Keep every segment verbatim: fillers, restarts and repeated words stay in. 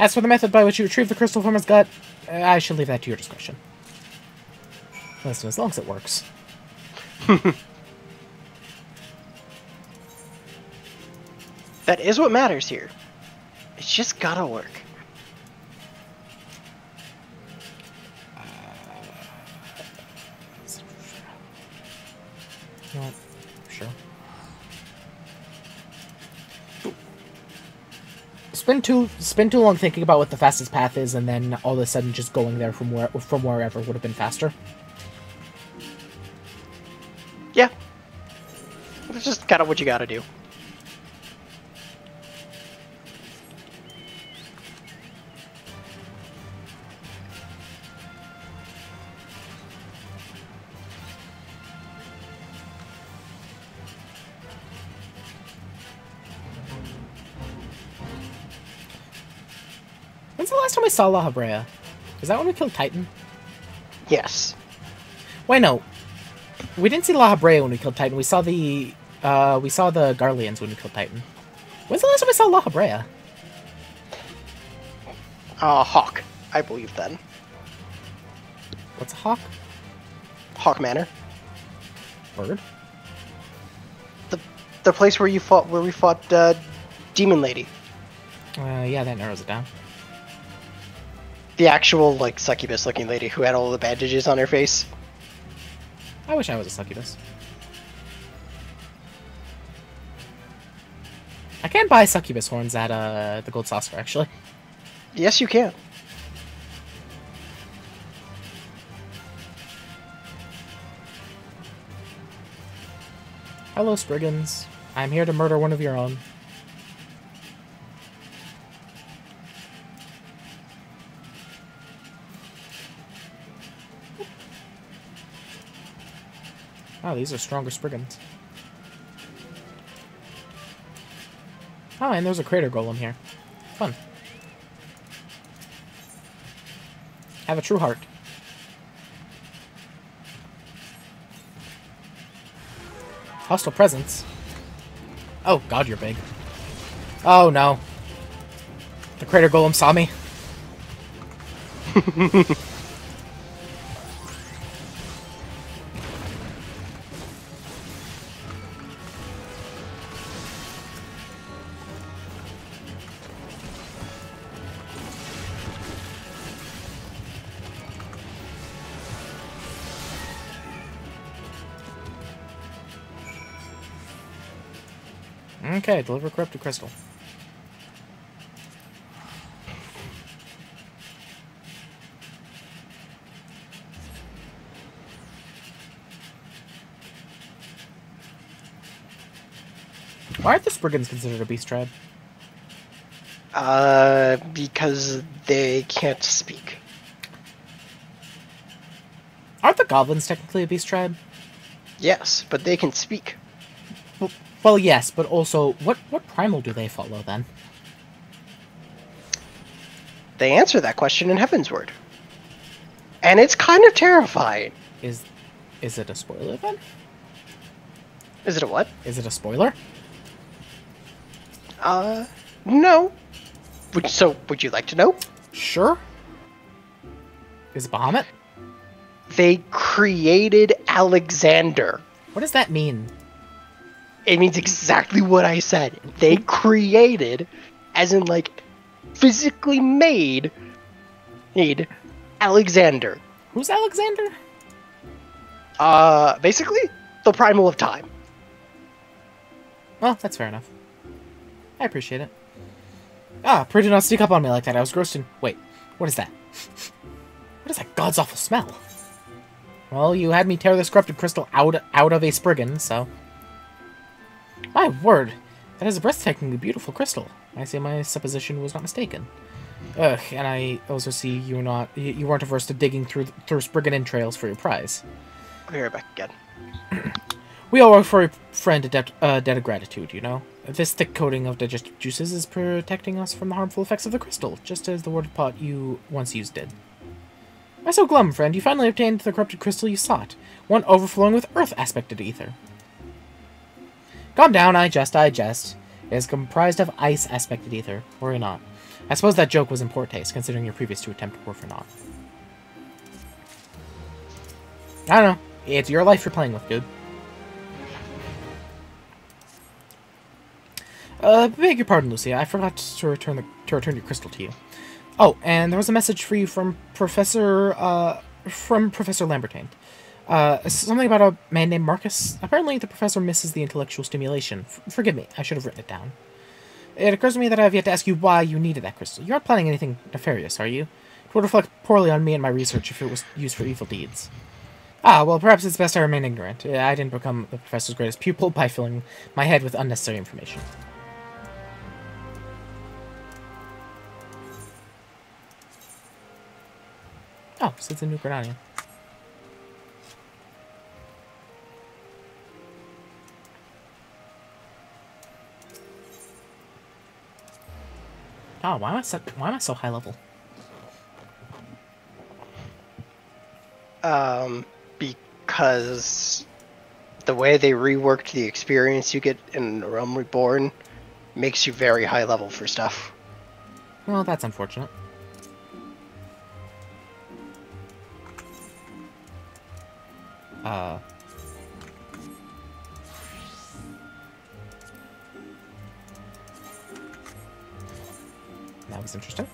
As for the method by which you retrieve the crystal from his gut, I should leave that to your discretion. Listen, as long as it works. That is what matters here. It's just gotta work. Uh, not sure. Spend too spend too long thinking about what the fastest path is, and then all of a sudden just going there from where from wherever would have been faster. Yeah, it's just kind of what you gotta do. Saw La Habrea. Is that when we killed Titan? Yes. Wait, no. We didn't see La Habrea when we killed Titan. We saw the uh, we saw the Garleans when we killed Titan. When's the last time we saw La Habrea? Uh, Hawk, I believe then. What's a hawk? Hawk Manor. Bird. The the place where you fought where we fought uh, Demon Lady. Uh, yeah, that narrows it down. The actual, like, succubus-looking lady who had all the bandages on her face. I wish I was a succubus. I can buy succubus horns at uh, the Gold Saucer, actually. Yes, you can. Hello, Spriggans. I'm here to murder one of your own. Oh, these are stronger Spriggans. Oh, and there's a Crater Golem here. Fun. Have a true heart. Hostile presence. Oh, God, you're big. Oh, no. The Crater Golem saw me. Okay, deliver corrupted crystal. Why aren't the Spriggans considered a beast tribe? Uh, because they can't speak. Aren't the goblins technically a beast tribe? Yes, but they can speak. Well, Well, yes, but also, what, what primal do they follow, then? They answer that question in Heavensward. And it's kind of terrifying. Is is it a spoiler, then? Is it a what? Is it a spoiler? Uh, no. Would, so, would you like to know? Sure. Is it Bahamut? They created Alexander. What does that mean? It means exactly what I said. They created, as in, like, physically made, made Alexander. Who's Alexander? Uh, basically, the primal of time. Well, that's fair enough. I appreciate it. Ah, pray do not sneak up on me like that. I was grossed in... Wait, what is that? What is that god's awful smell? Well, you had me tear this corrupted crystal out, out of a Spriggan, so... My word, that is a breathtakingly beautiful crystal. I say my supposition was not mistaken. Ugh, and I also see you were not you weren't averse to digging through through Spriggan entrails for your prize. I'll be right back again. We all owe our friend a debt, uh, debt of gratitude, you know. This thick coating of digestive juices is protecting us from the harmful effects of the crystal, just as the water pot you once used did. My so glum friend, you finally obtained the corrupted crystal you sought, one overflowing with earth-aspected ether. Calm down, I jest, I jest. It is comprised of ice-aspected ether. Worry not. I suppose that joke was in poor taste, considering your previous two attempts were for naught. I don't know. It's your life you're playing with, dude. Uh, beg your pardon, Lucia. I forgot to return the to return your crystal to you. Oh, and there was a message for you from Professor uh from Professor Lambertine. Uh, something about a man named Marcus. Apparently, the professor misses the intellectual stimulation. F forgive me. I should have written it down. It occurs to me that I have yet to ask you why you needed that crystal. You aren't planning anything nefarious, are you? It would reflect poorly on me and my research if it was used for evil deeds. Ah, well, perhaps it's best I remain ignorant. I didn't become the professor's greatest pupil by filling my head with unnecessary information. Oh, so it's a new Gridania. Oh, why am I so, why am I so high level? Um, because the way they reworked the experience you get in Realm Reborn makes you very high level for stuff. Well, that's unfortunate. Uh... That was interesting.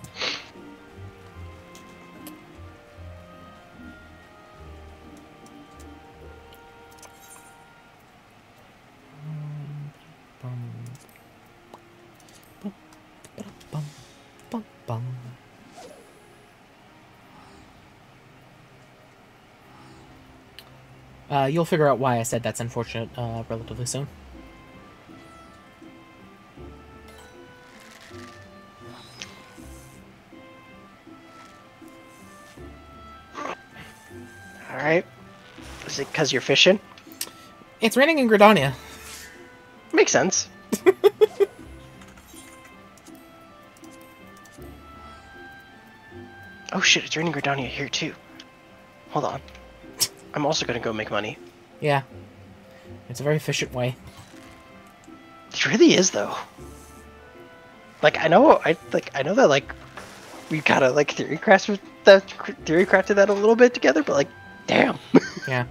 Uh, you'll figure out why I said that's unfortunate uh, relatively soon. Is it because you're fishing? It's raining in Gridania. Makes sense. Oh shit, it's raining Gridania here too. Hold on. I'm also gonna go make money. Yeah. It's a very efficient way. It really is though. Like I know I like I know that like we kinda like theory crafted that theory crafted that a little bit together, but like damn. Yeah.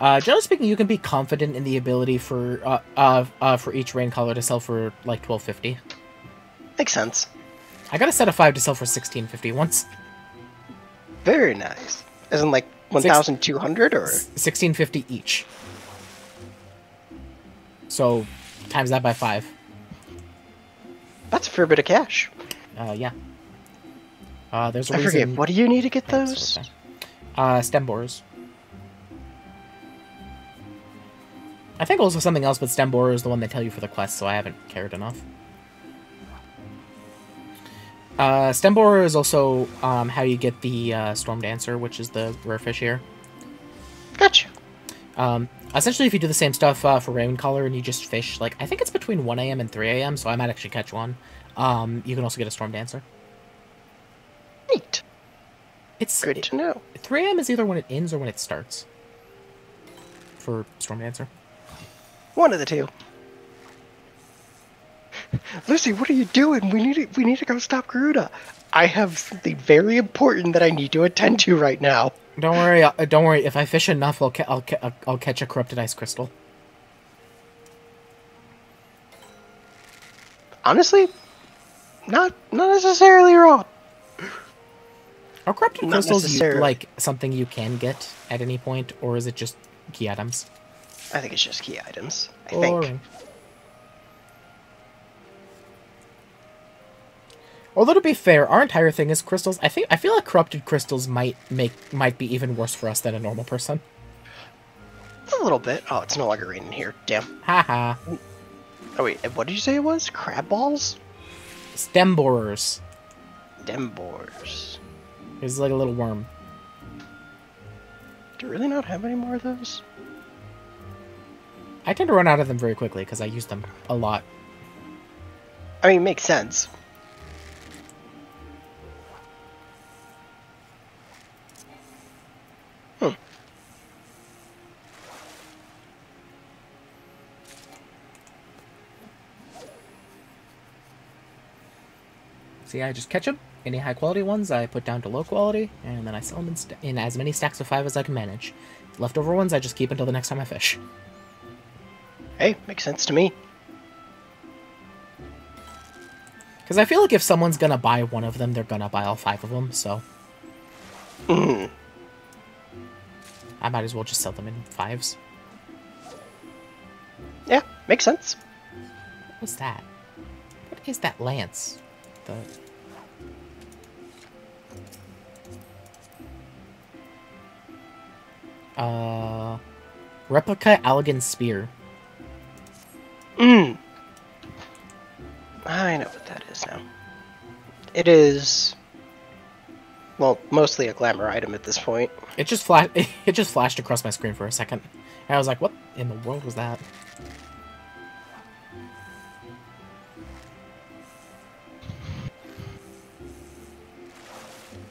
Uh, generally speaking, you can be confident in the ability for uh, uh, uh, for each rain color to sell for like twelve fifty. Makes sense. I got a set of five to sell for sixteen fifty once. Very nice. As in like one thousand two hundred or sixteen fifty each. So times that by five. That's a fair bit of cash. Uh, yeah. Uh, there's a I reason. Forget. What do you need to get those? Okay. Uh, stem borers. I think also something else, but stem borer is the one they tell you for the quest, so I haven't cared enough. Uh, stem borer is also um, how you get the uh, Storm Dancer, which is the rare fish here. Gotcha. Um, essentially, if you do the same stuff uh, for rain color and you just fish, like I think it's between one A M and three A M, so I might actually catch one. Um, you can also get a Storm Dancer. Neat. It's good to know. three A M is either when it ends or when it starts. For Storm Dancer. One of the two. Lucy, what are you doing? We need to, we need to go stop Garuda. I have something very important that I need to attend to right now. Don't worry. I'll, don't worry. If I fish enough, I'll, ca I'll, ca I'll catch a corrupted ice crystal. Honestly, not not necessarily wrong. Are corrupted crystals like something you can get at any point, or is it just key items? I think it's just key items. I Boring. think. Although to be fair, our entire thing is crystals. I think I feel like corrupted crystals might make might be even worse for us than a normal person. A little bit. Oh, it's no longer raining here. Damn. Haha. -ha. Oh wait, what did you say it was? Crab balls? Stem borers. Stem borers. It's like a little worm. Do you really not have any more of those? I tend to run out of them very quickly because I use them a lot. I mean, it makes sense. Hmm. See, I just catch them. Any high quality ones I put down to low quality, and then I sell them in, st in as many stacks of five as I can manage. Leftover ones I just keep until the next time I fish. Hey, makes sense to me. Because I feel like if someone's gonna buy one of them, they're gonna buy all five of them, so... Mm. I might as well just sell them in fives. Yeah, makes sense. What's that? What is that lance? The... Uh, replica Allegan Spear. Mmm. I know what that is now. It is, well, mostly a glamour item at this point. It just flashed. It just flashed across my screen for a second, and I was like, "What in the world was that?"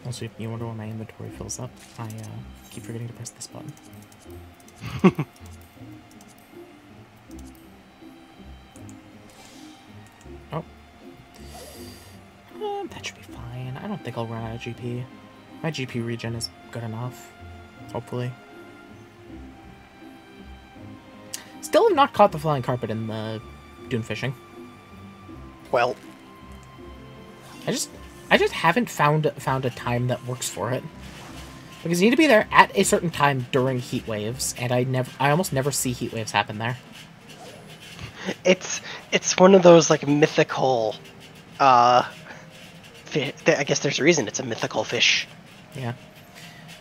Also, you wonder why my inventory fills up. I uh, keep forgetting to press this button. Oh. Um, that should be fine. I don't think I'll run out of G P. My G P regen is good enough. Hopefully. Still have not caught the flying carpet in the dune fishing. Well. I just... I just haven't found found a time that works for it, because you need to be there at a certain time during heat waves, and I never, I almost never see heat waves happen there. It's it's one of those like mythical, uh, fi I guess there's a reason it's a mythical fish. Yeah.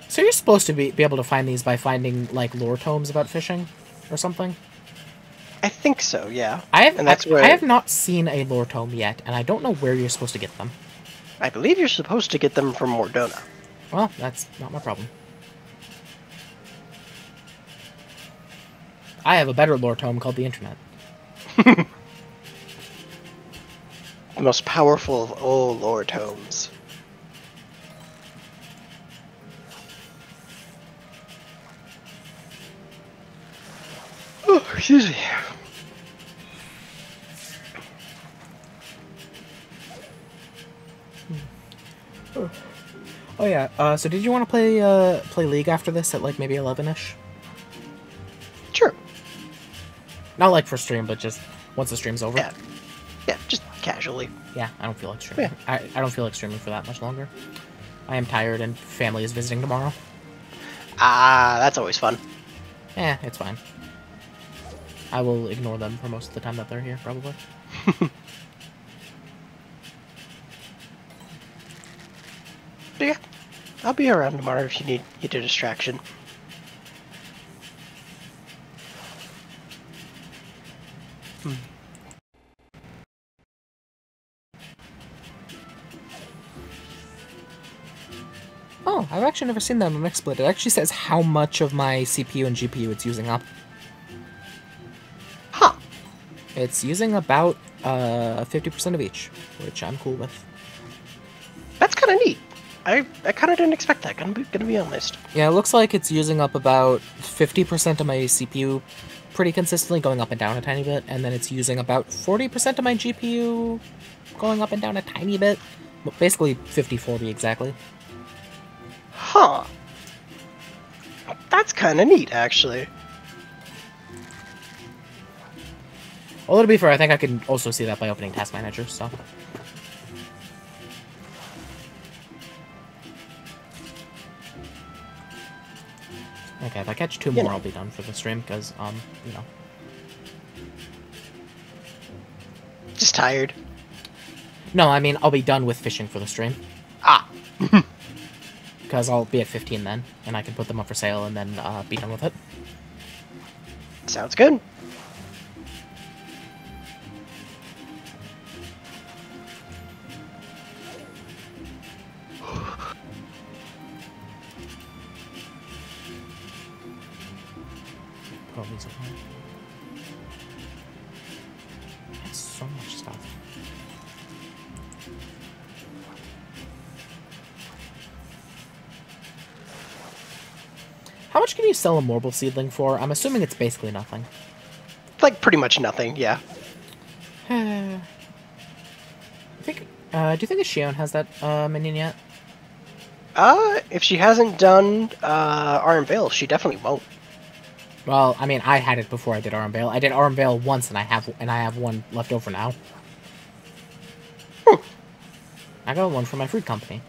So you're supposed to be be able to find these by finding like lore tomes about fishing, or something. I think so. Yeah. I have and that's I, where... I have not seen a lore tome yet, and I don't know where you're supposed to get them. I believe you're supposed to get them from Mordona. Well, that's not my problem. I have a better lore tome called the Internet. The most powerful of all lore tomes. Oh, excuse me. Oh yeah, uh, so did you want to play uh, play League after this at like maybe eleven-ish? Sure. Not like for stream, but just once the stream's over. Yeah, yeah, just casually. Yeah, I don't feel like streaming. Yeah. I, I don't feel like streaming for that much longer. I am tired and family is visiting tomorrow. Ah, uh, that's always fun. Eh, it's fine. I will ignore them for most of the time that they're here, probably. But yeah, I'll be around tomorrow if you need you need a distraction. Hmm. Oh, I've actually never seen that on XSplit. It actually says how much of my C P U and G P U it's using up. Huh. It's using about uh, fifty percent of each, which I'm cool with. That's kind of neat. I, I kind of didn't expect that, gonna be, gonna be honest. Yeah, it looks like it's using up about fifty percent of my C P U pretty consistently, going up and down a tiny bit, and then it's using about forty percent of my G P U going up and down a tiny bit. Basically fifty forty exactly. Huh. That's kind of neat, actually. Although to be fair, I think I can also see that by opening Task Manager, so... Okay, if I catch two more, you know. I'll be done for the stream, because, um, you know. Just tired. No, I mean, I'll be done with fishing for the stream. Ah! Because I'll be at fifteen then, and I can put them up for sale and then uh, be done with it. Sounds good. Sell a Morble Seedling for? I'm assuming it's basically nothing. Like, pretty much nothing, yeah. I think Uh, do you think Ashion has that uh, minion yet? Uh, if she hasn't done uh, Arm Veil, she definitely won't. Well, I mean, I had it before I did Arm Veil. I did Arm Veil once, and I have and I have one left over now. Hmm. I got one for my food company.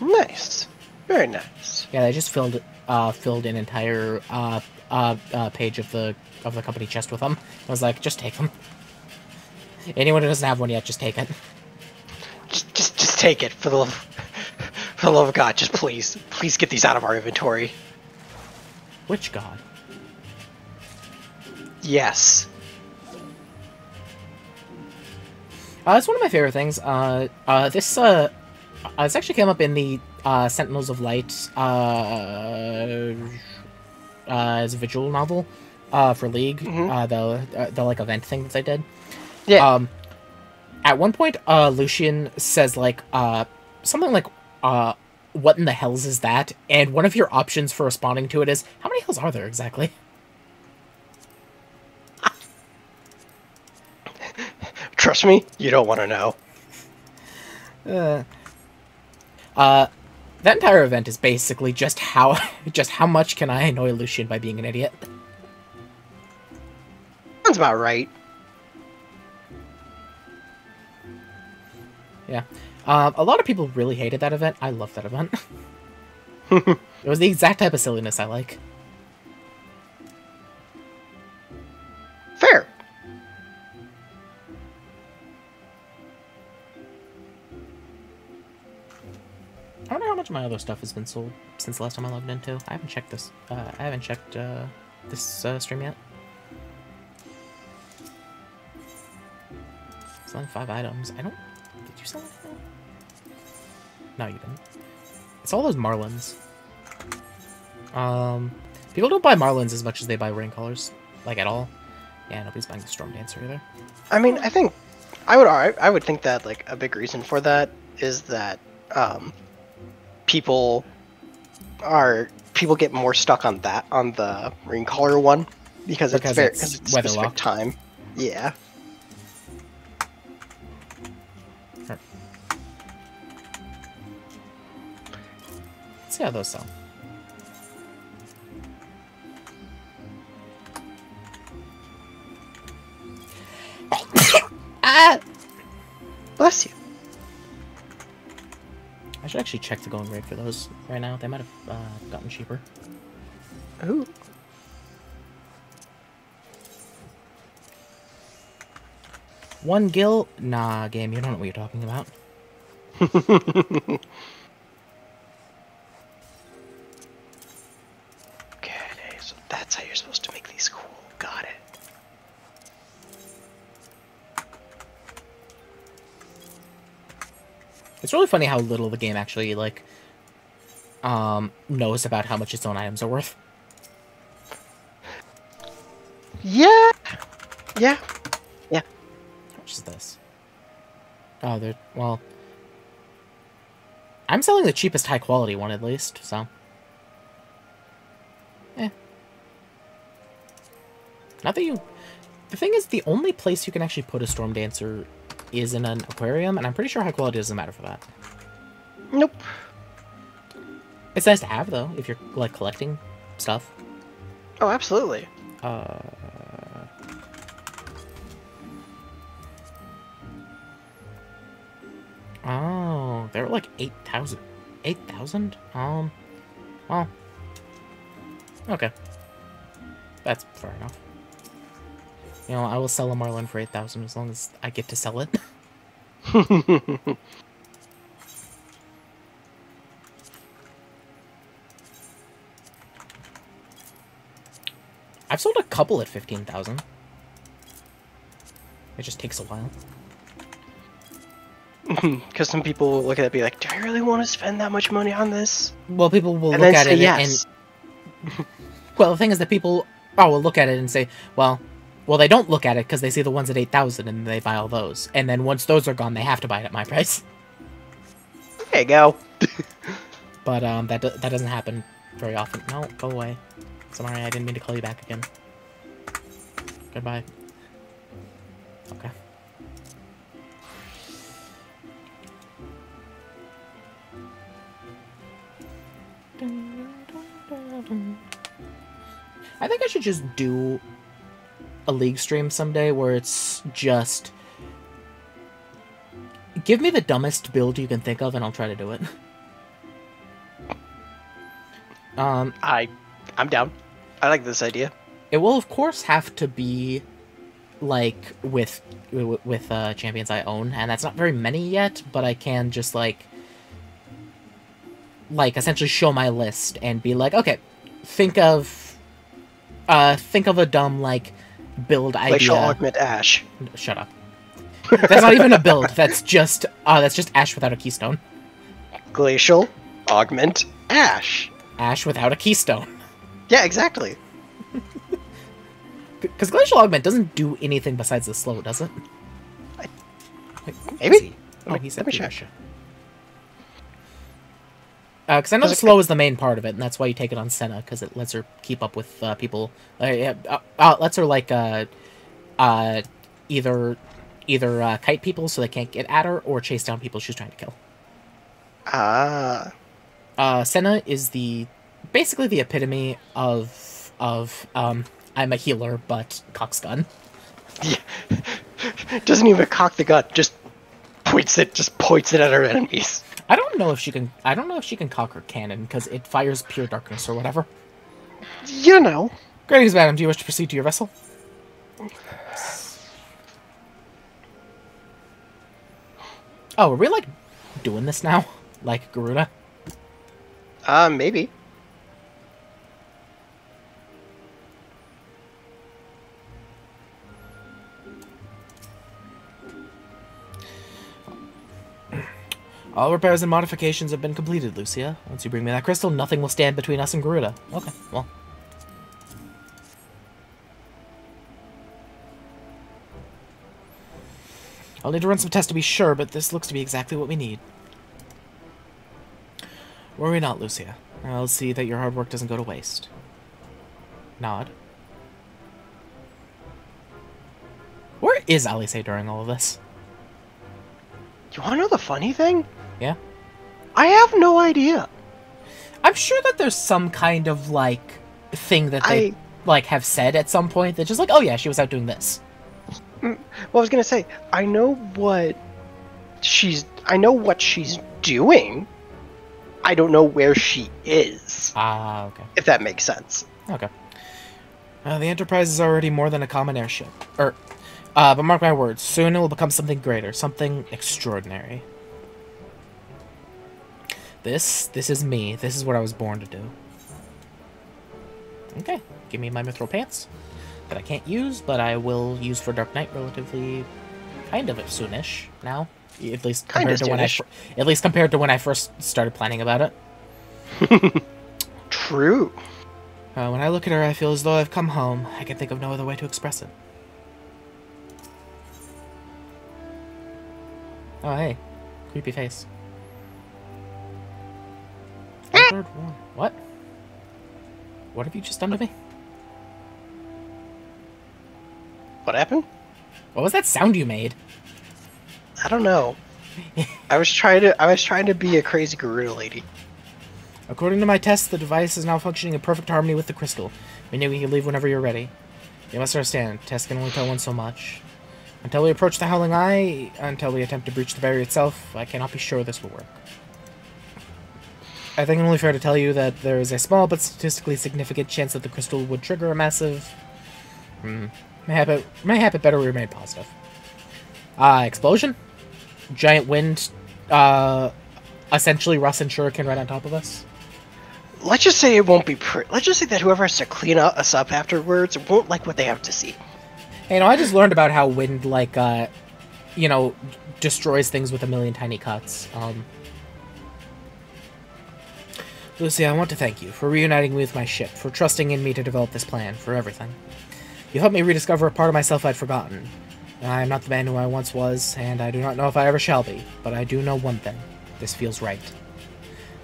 Nice, very nice. Yeah, they just filled uh, filled an entire uh, uh, uh, page of the of the company chest with them. I was like, just take them. Anyone who doesn't have one yet, just take it. Just, just, just take it for the love, for the love of God. Just please, please get these out of our inventory. Which God? Yes. Uh, that's one of my favorite things. Uh, uh, this uh, uh, this actually came up in the uh, Sentinels of Light uh, uh, as a visual novel uh, for League. Mm-hmm. uh, the uh, the like event thing that they did. Yeah. Um, at one point, uh, Lucian says, like, uh, something like, uh, what in the hells is that? And one of your options for responding to it is, how many hells are there exactly? Trust me, you don't want to know. Uh, uh, that entire event is basically just how, just how much can I annoy Lucian by being an idiot? Sounds about right. Yeah, um, a lot of people really hated that event. I loved that event. It was the exact type of silliness I like. Fair. I don't know how much of my other stuff has been sold since the last time I logged into. I haven't checked this. Uh, I haven't checked uh, this uh, stream yet. Selling five items. I don't. Did you sell anything? No, you didn't. It's all those Marlins. Um, people don't buy Marlins as much as they buy rain colors, like at all. Yeah, nobody's buying the Storm Dancer either. I mean, I think I would. I would think that like a big reason for that is that um, people are people get more stuck on that on the rain color one because, because it's very because it's, it's specific time. Yeah. Let's see how those sell. Ah! Bless you. I should actually check the going rate for those right now. They might have uh, gotten cheaper. Ooh. One gil? Nah, game, you don't know what you're talking about. That's how you're supposed to make these cool. Got it. It's really funny how little the game actually, like, um, knows about how much its own items are worth. Yeah. Yeah. Yeah. How much is this? Oh, they're, well... I'm selling the cheapest high-quality one, at least, so... Eh. Not that you... The thing is, the only place you can actually put a Storm Dancer is in an aquarium, and I'm pretty sure high quality doesn't matter for that. Nope. It's nice to have, though, if you're, like, collecting stuff. Oh, absolutely. Uh... Oh, there were, like, eight thousand. eight thousand? Um, well... Okay. That's fair enough. You know, I will sell a Marlin for eight thousand as long as I get to sell it. I've sold a couple at fifteen thousand. It just takes a while. Because some people will look at it and be like, do I really want to spend that much money on this? Well, people will and look at it yes. and... Well, the thing is that people... Oh, we'll look at it and say, well, well, they don't look at it because they see the ones at eight thousand and they buy all those. And then once those are gone, they have to buy it at my price. There you go. But um, that, do that doesn't happen very often. No, go away. Sorry, I didn't mean to call you back again. Goodbye. Okay. I think I should just do a League stream someday where it's just... give me the dumbest build you can think of and I'll try to do it. um, I, I'm down. I like this idea. It will, of course, have to be, like, with with uh, champions I own, and that's not very many yet, but I can just, like, like, essentially show my list and be like, okay, think of, uh, think of a dumb, like, build idea. Like, she'll augment Ash. Shut up. That's not even a build. That's just uh, that's just Ash without a keystone. Glacial, augment, Ash. Ash without a keystone. Yeah, exactly. Because Glacial Augment doesn't do anything besides the slow, does it? I, Wait, maybe. He? Oh, he's at Because I know the slow is the main part of it, and that's why you take it on Senna, because it lets her keep up with uh, people. Uh, uh, uh, lets her like uh, uh, either. Either uh, kite people so they can't get at her, or chase down people she's trying to kill. Ah. Uh, Senna is the basically the epitome of of um, I'm a healer, but cocks gun. Yeah. Doesn't even cock the gun; just points it, just points it at her enemies. I don't know if she can. I don't know if she can cock her cannon because it fires pure darkness or whatever. You know. Greetings, madam. Do you wish to proceed to your vessel? Oh, are we, like, doing this now? Like Garuda? Uh, maybe. All repairs and modifications have been completed, Lucia. Once you bring me that crystal, nothing will stand between us and Garuda. Okay, well. I'll need to run some tests to be sure, but this looks to be exactly what we need. Worry not, Lucia. I'll see that your hard work doesn't go to waste. Nod. Where is Alice during all of this? You want to know the funny thing? Yeah? I have no idea. I'm sure that there's some kind of, like, thing that they, I... like, have said at some point that's just like, oh yeah, she was out doing this. Well, I was gonna say, I know what she's. I know what she's doing. I don't know where she is. Ah, uh, okay. If that makes sense. Okay. Uh, the Enterprise is already more than a common airship, or, uh, but mark my words, soon it will become something greater, something extraordinary. This, this is me. This is what I was born to do. Okay, give me my mithril pants. That I can't use, but I will use for Dark Knight relatively, kind of soonish now. At least compared to when I, at least compared to when I first started planning about it. True. Uh, when I look at her, I feel as though I've come home. I can think of no other way to express it. Oh hey, creepy face. Third one. What? What have you just done to me? What happened? What was that sound you made? I don't know. I was trying to I was trying to be a crazy Garuda lady. According to my tests, the device is now functioning in perfect harmony with the crystal. We know we can leave whenever you're ready. You must understand, tests can only tell one so much. Until we approach the Howling Eye, until we attempt to breach the barrier itself, I cannot be sure this will work. I think I'm only fair to tell you that there is a small but statistically significant chance that the crystal would trigger a massive... Hmm... May happen, may happen better we remain positive. Uh, explosion? Giant wind, uh, essentially Russ and Shuriken right on top of us? Let's just say it won't be pretty. Let's just say that whoever has to clean us up afterwards won't like what they have to see. Hey, you know, I just learned about how wind, like, uh, you know, destroys things with a million tiny cuts. Um, Lucy, I want to thank you for reuniting me with my ship, for trusting in me to develop this plan, for everything. You helped me rediscover a part of myself I'd forgotten. I am not the man who I once was, and I do not know if I ever shall be, but I do know one thing. This feels right.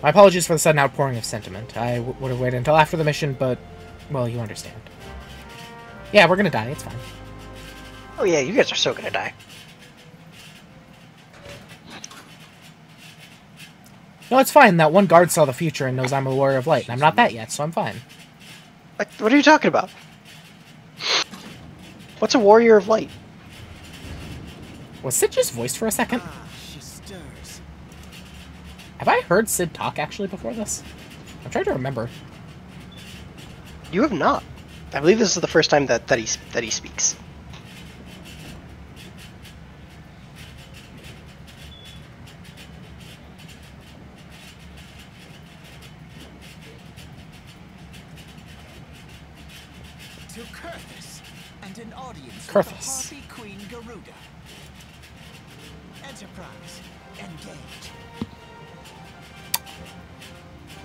My apologies for the sudden outpouring of sentiment. I w would have waited until after the mission, but, well, you understand. Yeah, we're gonna die, it's fine. Oh yeah, you guys are so gonna die. No, it's fine. That one guard saw the future and knows I'm a warrior of light, and I'm not that yet, so I'm fine. What, what are you talking about? What's a warrior of light? Was Sid just voiced for a second? Ah, she stirs. Have I heard Sid talk actually before this? I'm trying to remember. You have not. I believe this is the first time that, that, he, that he speaks. Curthus. Harpy Queen Garuda. Enterprise. Engage.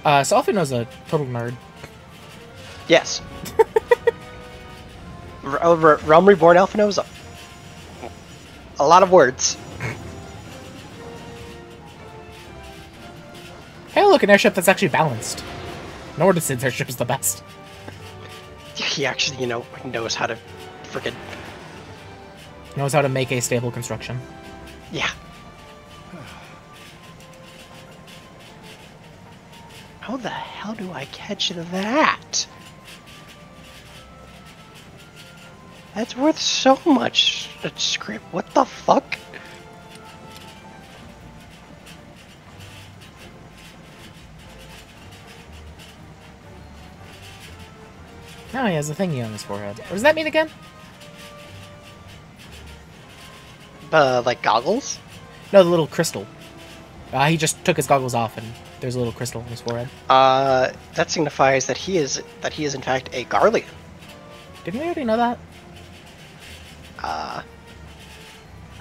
Uh, so Alphinaud's a total nerd. Yes. R R Realm Reborn Alphinaud's a, a lot of words. Hey, look, an airship that's actually balanced. Nor does Sid's airship is the best. He actually, you know, knows how to freaking... knows how to make a stable construction. Yeah. How the hell do I catch that? That's worth so much. That script. What the fuck? Now he has a thingy on his forehead. What does that mean again? Uh, like goggles? No, the little crystal. Uh, he just took his goggles off, and there's a little crystal on his forehead. Uh, that signifies that he is that he is in fact a Garlean. Didn't we already know that? Uh,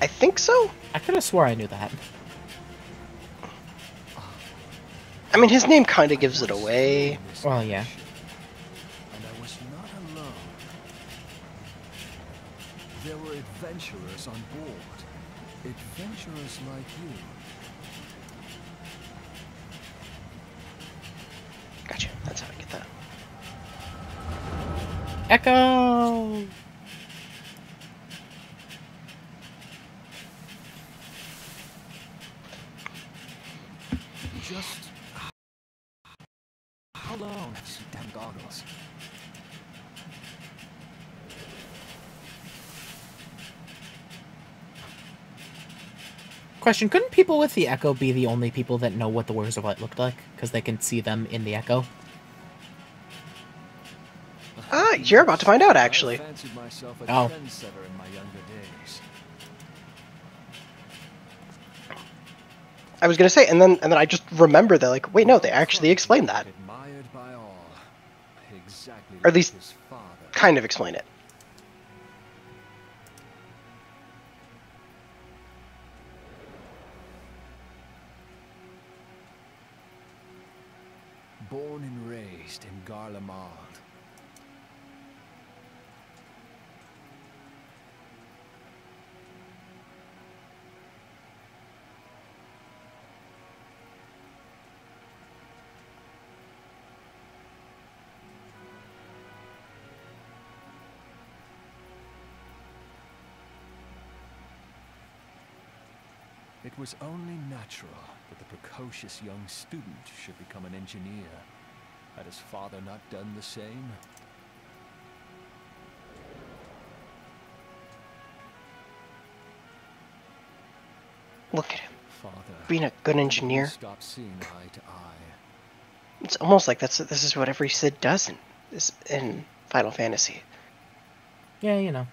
I think so. I could have swore I knew that. I mean, his name kind of gives it away. Well, yeah. There were adventurers on board. Adventurers like you. Gotcha. That's how I get that. Echo! Just... how long have you done goggles? Question, couldn't people with the Echo be the only people that know what the Warriors of Light looked like? Because they can see them in the Echo? Ah, you're about to find out, actually. I fancied myself a trendsetter in my younger days. I was going to say, and then and then I just remember that, like, wait, no, they actually explained that. Admired by all. Exactly, or at least kind of explain it. Born and raised in Garlemald. It was only natural that the precocious young student should become an engineer. Had his father not done the same? Look at him. Father, being a good engineer. Stop seeing eye to eye. It's almost like that's this is what every Sid does in, this, in Final Fantasy. Yeah, you know.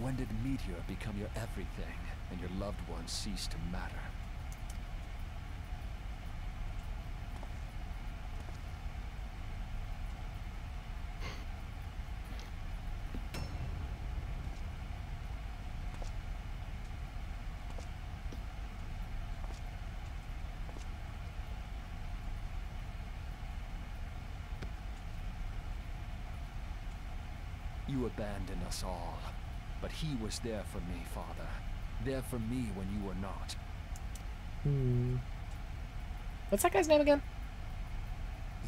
When did Meteor become your everything, and your loved ones cease to matter? You abandoned us all. But he was there for me, Father. There for me when you were not. Hmm. What's that guy's name again?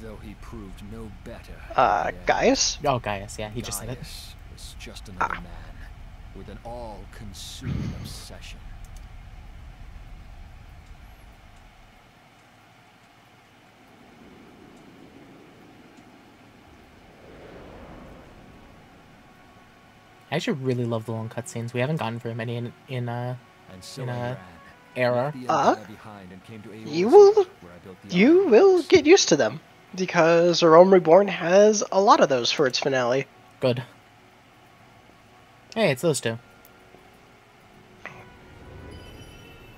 Though he proved no better. Uh, Gaius? Oh, Gaius, yeah, he Gaius just said it. was just another man with an all-consuming obsession. I should really love the long cutscenes. We haven't gotten very many in in uh and so in uh era. Uh, you will you will get used to them because Realm Reborn has a lot of those for its finale. Good. Hey, it's those two.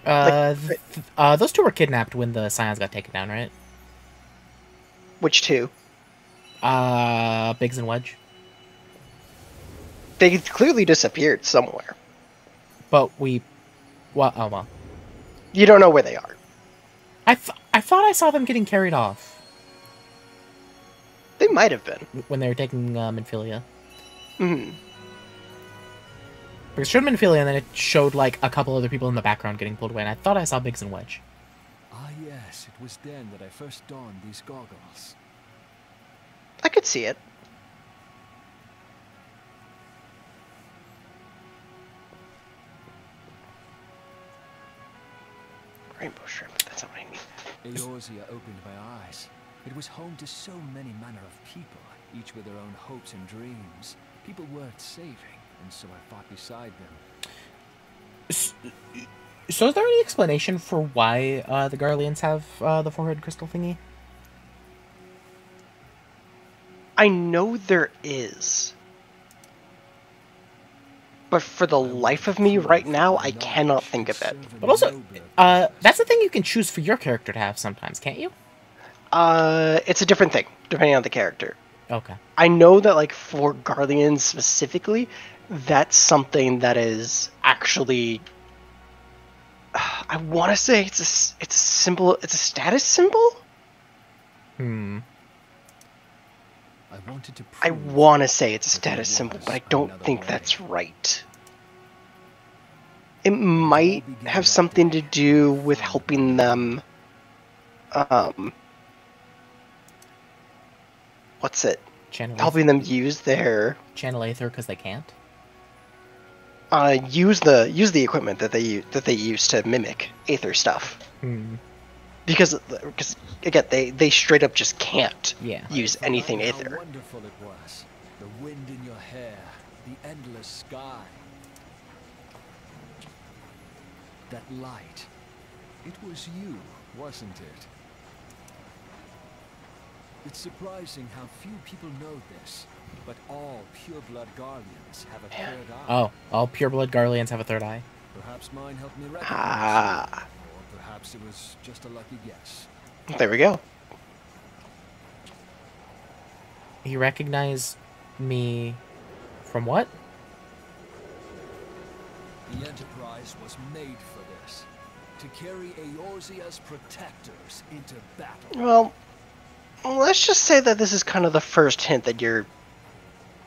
Uh, th uh, those two were kidnapped when the Scions got taken down, right? Which two? Uh, Biggs and Wedge. They clearly disappeared somewhere. But we... Well, oh, well. You don't know where they are. I, th I thought I saw them getting carried off. They might have been. When they were taking uh, Minfilia. Mm-hmm. Because it showed Minfilia, and then it showed, like, a couple other people in the background getting pulled away, and I thought I saw Biggs and Wedge. Ah, yes. It was then that I first donned these goggles. I could see it. Rainbow shrimp, that's not what I need. Eorzea opened my eyes. It was home to so many manner of people, each with their own hopes and dreams. People worth saving, and so I fought beside them. So, so is there any explanation for why uh, the Garleans have uh, the forehead crystal thingy? I know there is. But for the life of me right now, I cannot think of it. But also, uh, that's the thing you can choose for your character to have sometimes, can't you? Uh, it's a different thing, depending on the character. Okay. I know that, like, for Garleans specifically, that's something that is actually... Uh, I want to say it's a, it's a symbol... It's a status symbol? Hmm. I wanted to I want to say it's a status symbol, but I don't think that's right. It might have something to do with helping them... Um... What's it? Channel helping them use their... Channel Aether because they can't? Uh, use the use the equipment that they, that they use to mimic Aether stuff. Hmm. Because, because again, they they straight up just can't yeah. use anything Aether. How wonderful it was. The wind in your hair, the endless sky. That light. It was you, wasn't it? It's surprising how few people know this, but all pureblood Garleans have a yeah. third eye. Oh, all pureblood Garleans have a third eye. Perhaps mine helped me recognize ah. Perhaps it was just a lucky guess. There we go. He recognized me from what? The Enterprise was made for this. To carry Eorzea's protectors into battle. Well, let's just say that this is kind of the first hint that you're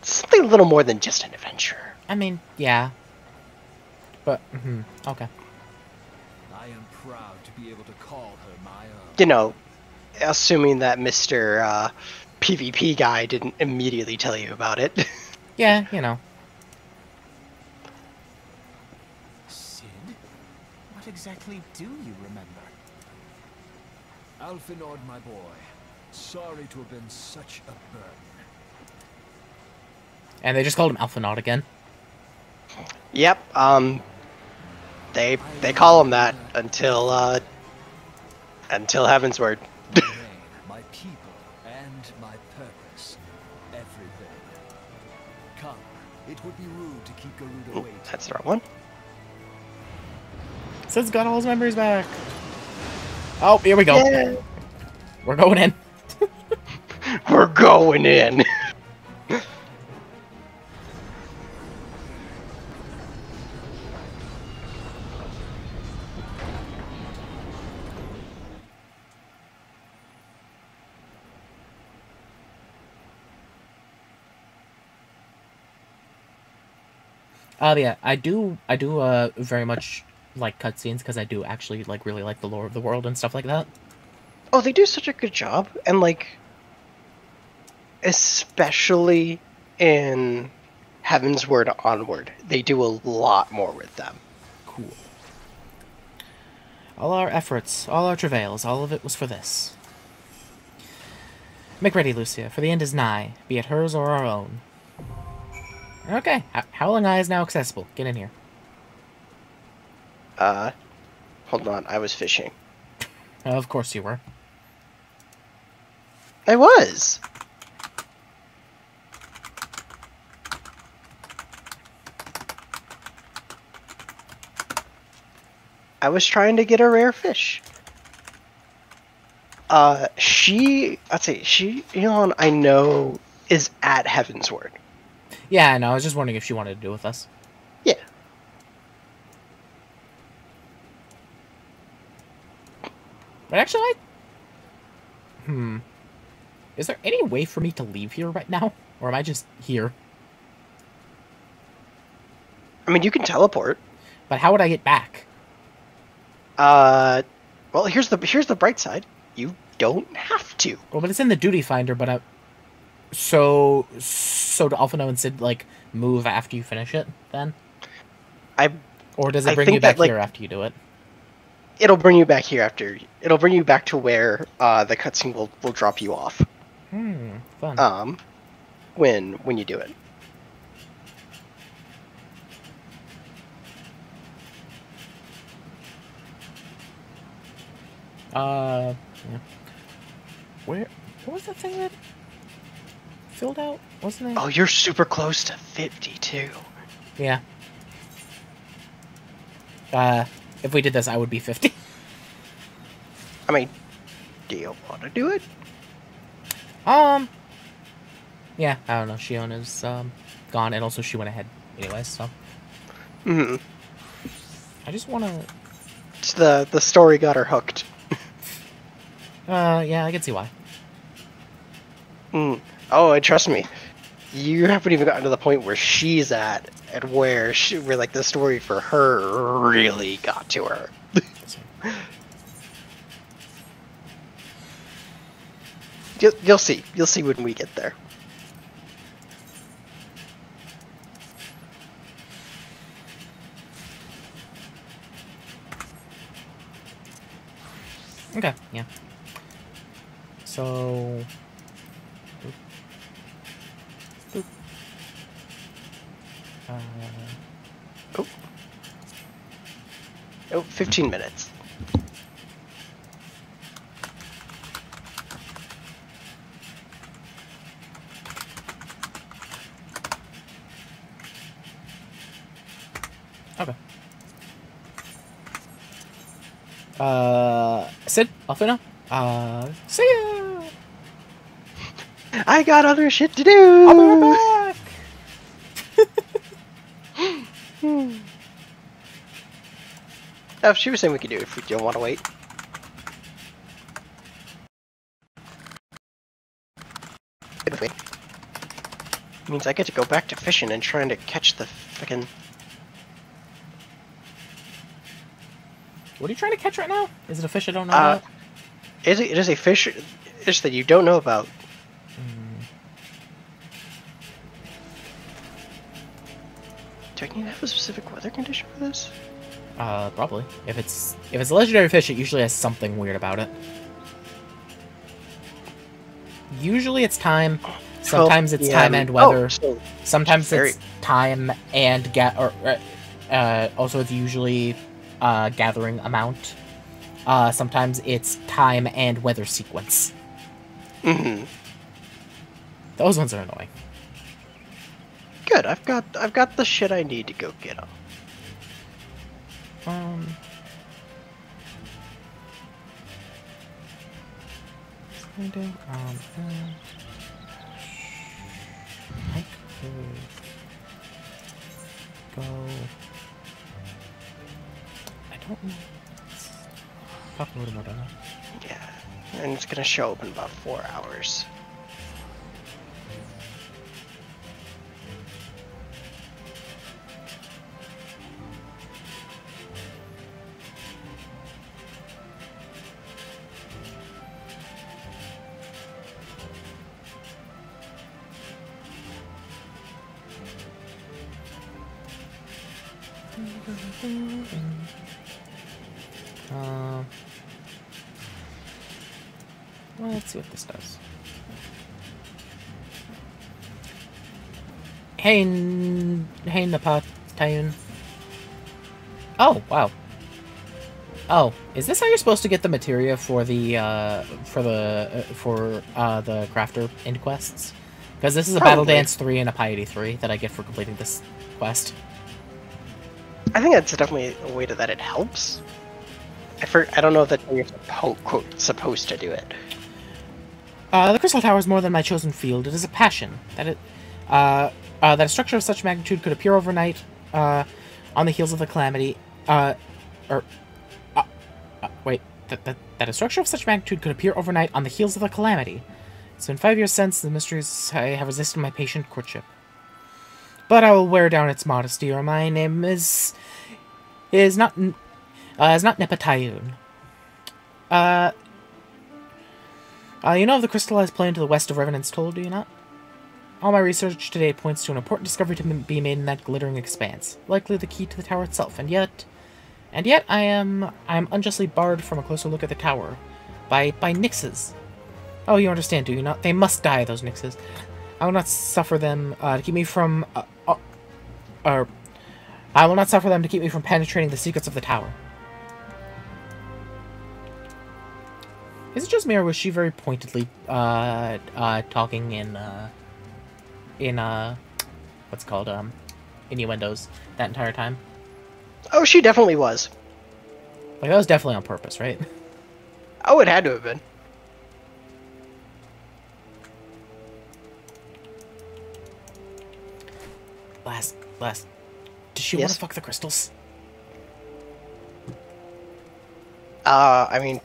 something a little more than just an adventurer. I mean, yeah. But, mm-hmm, okay. I am proud to be able to call her my own. You know, assuming that Mister Uh, PvP guy didn't immediately tell you about it. Yeah, you know. Sid, what exactly do you remember? Alphinaud, my boy. Sorry to have been such a burden. And they just called him Alphinaud again. Yep. Um. They they call him that until uh, until Heavensward. My people and my purpose, everything. Come, it would be rude to keep Garuda waiting. That's the right one. Sid's got all his memories back. Oh, here we go. Yeah. We're going in. We're going in. Oh, uh, yeah, I do, I do, uh, very much like cutscenes, because I do actually, like, really like the lore of the world and stuff like that. Oh, they do such a good job, and, like, especially in Heavensward onward. They do a lot more with them. Cool. All our efforts, all our travails, all of it was for this. Make ready, Lucia, for the end is nigh, be it hers or our own. Okay, H Howling Eye is now accessible. Get in here. Uh, hold on, I was fishing. Of course you were. I was! I was trying to get a rare fish. Uh, she, let's see, she, Elon, I know, is at Heavensward. Yeah, I know. I was just wondering if she wanted to do with us. Yeah. But actually, I... Hmm. Is there any way for me to leave here right now? Or am I just here? I mean, you can teleport. But how would I get back? Uh, well, here's the, here's the bright side. You don't have to. Well, but it's in the duty finder, but I... So, so do Alphinaud and Sid, like, move after you finish it, then? I... Or does it bring you back here after you do it? It'll bring you back here after... It'll bring you back to where uh, the cutscene will, will drop you off. Hmm, fun. Um, when, when you do it. Uh... Yeah. Where... What was that thing that... filled out, wasn't it? Oh, you're super close to fifty-two. Yeah. Uh, if we did this, I would be fifty. I mean, do you want to do it? Um. Yeah, I don't know. Shiona's um gone, and also she went ahead anyway, so. Mm-hmm. I just want to. It's the the story got her hooked. uh, yeah, I can see why. Hmm. Oh, and trust me, you haven't even gotten to the point where she's at, and where she, where like the story for her really got to her. you'll, you'll see. You'll see when we get there. Okay. Yeah. So. Uh, oh. Oh, fifteen minutes. Okay. Uh, Sid, Alphinaud, uh, see ya! I got other shit to do! I'll be right back! Oh, she was saying we could do it if we don't want to wait. It means I get to go back to fishing and trying to catch the frickin'... What are you trying to catch right now? Is it a fish I don't know uh, about? Is it, it is a fish is that you don't know about. Mm. Do I need to have a specific weather condition for this? Uh, probably. If it's if it's a legendary fish, it usually has something weird about it. Usually it's time. Sometimes it's time and weather. Oh, so sometimes very... it's time and ga or uh, also it's usually uh, gathering amount. Uh, sometimes it's time and weather sequence. Mm-hmm. Those ones are annoying. Good. I've got I've got the shit I need to go get them. Um. Um. I could go. I don't know. Pop a little more down. Yeah, and it's gonna show up in about four hours. Uh, well, let's see what this does. Hey, hey, Napatoon. Oh, wow. Oh, is this how you're supposed to get the materia for the uh, for the uh, for uh, the crafter end quests? Because this is a Probably. Battle Dance three and a Piety three that I get for completing this quest. I think that's definitely a way to that it helps. I, for, I don't know if that's how you're supposed, quote, supposed to do it. Uh, the Crystal Tower is more than my chosen field. It is a passion. That it, uh, uh, that a structure of such magnitude could appear overnight uh, on the heels of the calamity. Uh, or, uh, uh, wait. That, that, that a structure of such magnitude could appear overnight on the heels of the calamity. So in five years since, the mysteries I have resisted my patient courtship. But I will wear down its modesty, or my name is... is not... Uh, is not Nepatayun. Uh, uh... You know of the crystallized plain to the west of Revenant's Toll, do you not? All my research today points to an important discovery to be made in that glittering expanse. Likely the key to the tower itself, and yet... And yet I am... I am unjustly barred from a closer look at the tower. By... by Nixes. Oh, you understand, do you not? They must die, those Nixes. I will not suffer them uh, to keep me from... Uh, uh, uh, I will not suffer them to keep me from penetrating the secrets of the tower. Is it just me, or was she very pointedly uh, uh, talking in... Uh, in... Uh, what's called? Um, innuendos that entire time? Oh, she definitely was. Like, that was definitely on purpose, right? Oh, it had to have been. Last, last. Does she yes. want to fuck the crystals? Uh, I mean,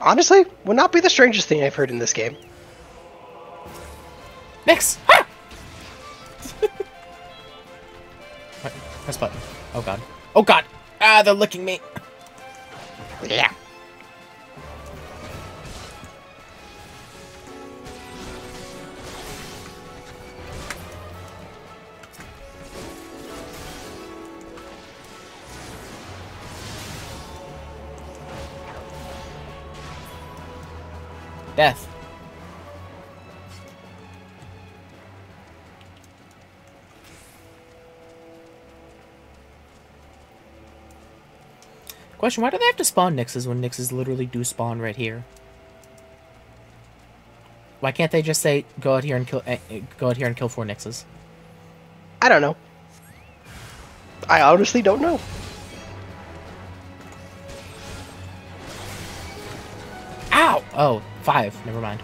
honestly, would not be the strangest thing I've heard in this game. Nix! Ah! Right, press button. Oh god. Oh god! Ah, they're licking me! Yeah. Death. Question, why do they have to spawn Nixes when Nixes literally do spawn right here? Why can't they just say, go out here and kill, uh, go out here and kill four Nixes? I don't know. I honestly don't know. Ow! Oh. Five, never mind.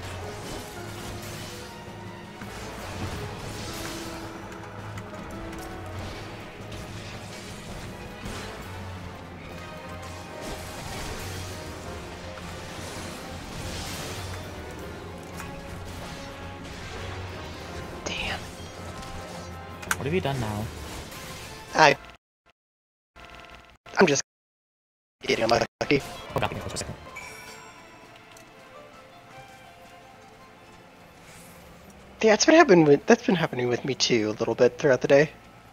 Damn. What have you done now? I... I'm just... getting a mother lucky. Oh god, I think for a second. Yeah, it's been happening with, that's been happening with me, too, a little bit throughout the day.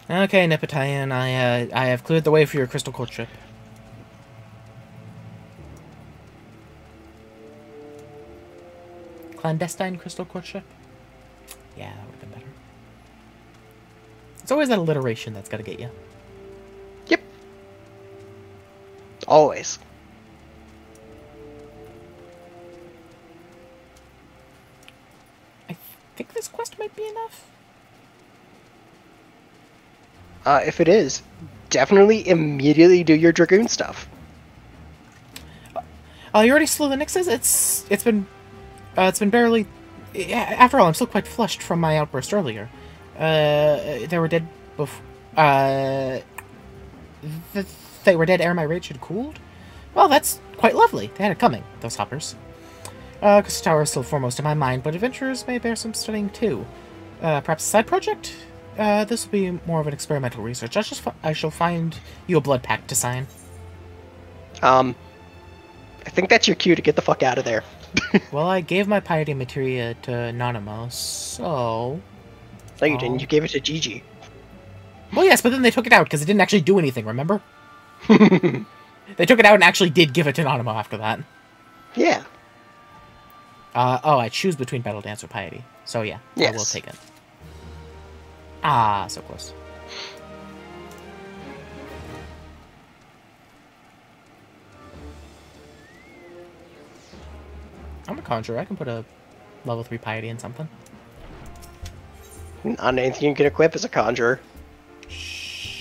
Okay, Nepataian, I, uh, I have cleared the way for your crystal courtship. Clandestine crystal courtship? Yeah, that would've been better. It's always that alliteration that's gotta get you. Yep. Always. I think this quest might be enough. Uh, if it is, definitely immediately do your Dragoon stuff. Oh, uh, you already slew the Nixes? It's it's been uh, it's been barely. After all, I'm still quite flushed from my outburst earlier. Uh, they were dead before. Uh, th they were dead ere my rage had cooled. Well, that's quite lovely. They had it coming, those hoppers. Uh, Crystal Tower is still foremost in my mind, but adventurers may bear some studying too. Uh, perhaps a side project? Uh, this will be more of an experimental research. I, just f I shall find you a blood pact to sign. Um, I think that's your cue to get the fuck out of there. Well, I gave my piety materia to Nanamo, so... No, you oh. didn't. You gave it to Gigi. Well, yes, but then they took it out because it didn't actually do anything, remember? They took it out and actually did give it to Nanamo after that. Yeah. Uh, oh, I choose between Battle Dance or Piety. So, yeah, yes. I will take it. Ah, so close. I'm a Conjurer. I can put a level three Piety in something. Not anything you can equip as a Conjurer. Shh.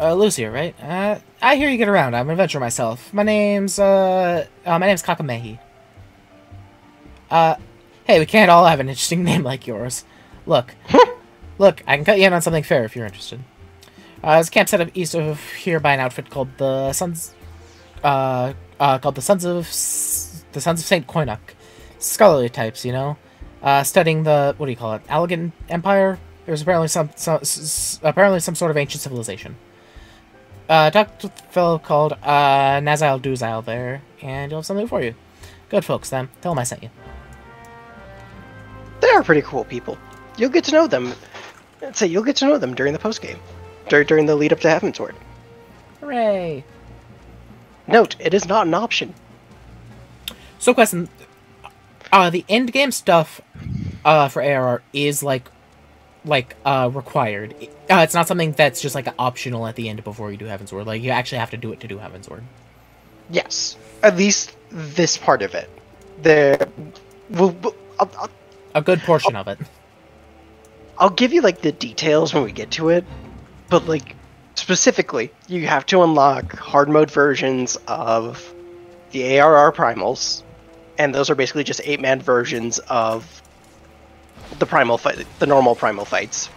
Uh, Lucia, right? Uh, I hear you get around. I'm an adventurer myself. My name's, uh... uh my name's Kakamehi. Uh, hey, we can't all have an interesting name like yours. Look. Look, I can cut you in on something fair if you're interested. Uh, there's a camp set up east of here by an outfit called the Sons... Uh, uh, called the Sons of... S the Sons of Saint Coinach. Scholarly types, you know? Uh, studying the... what do you call it? Allegan Empire? There was apparently some, some... apparently some sort of ancient civilization. Uh, talk to a fellow called, uh, Nazile Duzile there, and you'll have something for you. Good folks, then. Tell them I sent you. They are pretty cool people. You'll get to know them. I'd say you'll get to know them during the postgame. Dur during the lead-up to Heavensward. Hooray! Note, it is not an option. So, question. Uh, the endgame stuff, uh, for A R R is, like, like, uh, required. Uh, it's not something that's just, like, optional at the end before you do Heavensward. Like, you actually have to do it to do Heavensward. Yes. At least this part of it. There... We'll, we'll, I'll, I'll, a good portion I'll, of it. I'll give you, like, the details when we get to it. But, like, specifically, you have to unlock hard mode versions of the A R R primals. And those are basically just eight-man versions of the primal fight, the normal primal fights.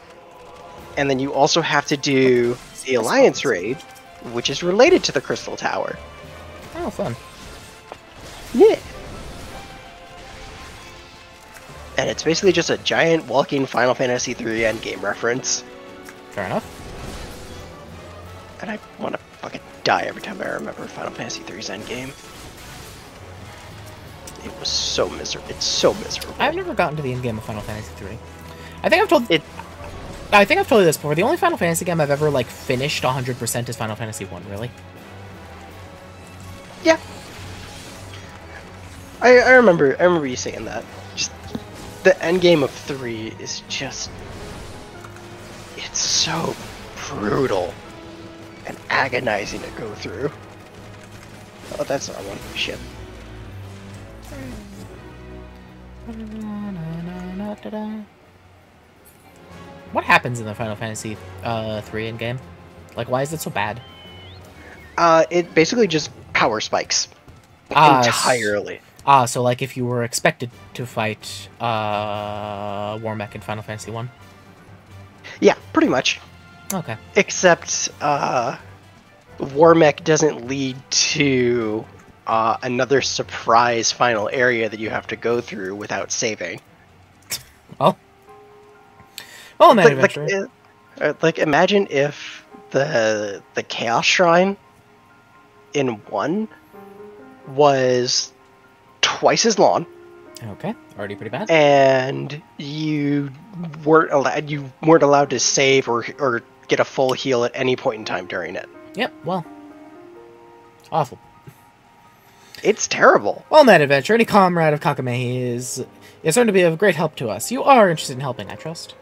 And then you also have to do the Alliance raid, which is related to the Crystal Tower. Oh, fun. Yeah. And it's basically just a giant walking Final Fantasy three endgame reference. Fair enough. And I want to fucking die every time I remember Final Fantasy three's endgame. It was so miserable. It's so miserable. I've never gotten to the endgame of Final Fantasy three. I think I've told it. I think I've told you this before. The only Final Fantasy game I've ever like finished one hundred percent is Final Fantasy one. Really? Yeah. I I remember. I remember you saying that. Just the endgame of three is just. It's so brutal. And agonizing to go through. Oh, that's not one ship. What happens in the Final Fantasy uh, three endgame? Like, why is it so bad? Uh, it basically just power spikes uh, entirely. Ah, uh, so like if you were expected to fight uh, Warmech in Final Fantasy one. Yeah, pretty much. Okay. Except, uh, Warmech doesn't lead to uh, another surprise final area that you have to go through without saving. Well, well, like, like, uh, like imagine if the the Chaos Shrine in one was twice as long. Okay, already pretty bad. And you weren't allowed. You weren't allowed to save or or get a full heal at any point in time during it. Yep. Well, awful. It's terrible. Well, in that adventure, any comrade of Kakamehi is is going to be of great help to us. You are interested in helping, I trust.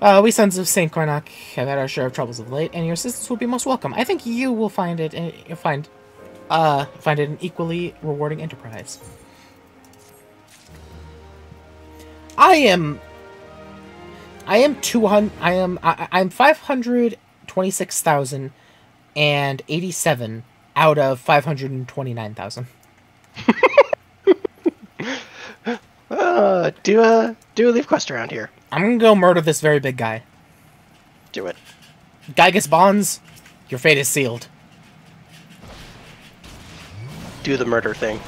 Uh, we Sons of Saint Coinach have had our share of troubles of late, and your assistance will be most welcome. I think you will find it and find uh find it an equally rewarding enterprise. I am. I am two hundred. I am. I, I'm five hundred twenty-six thousand and eighty-seven out of five hundred twenty-nine thousand. uh, do a do a leave quest around here. I'm gonna go murder this very big guy. Do it. Guy gets bonds. Your fate is sealed. Do the murder thing.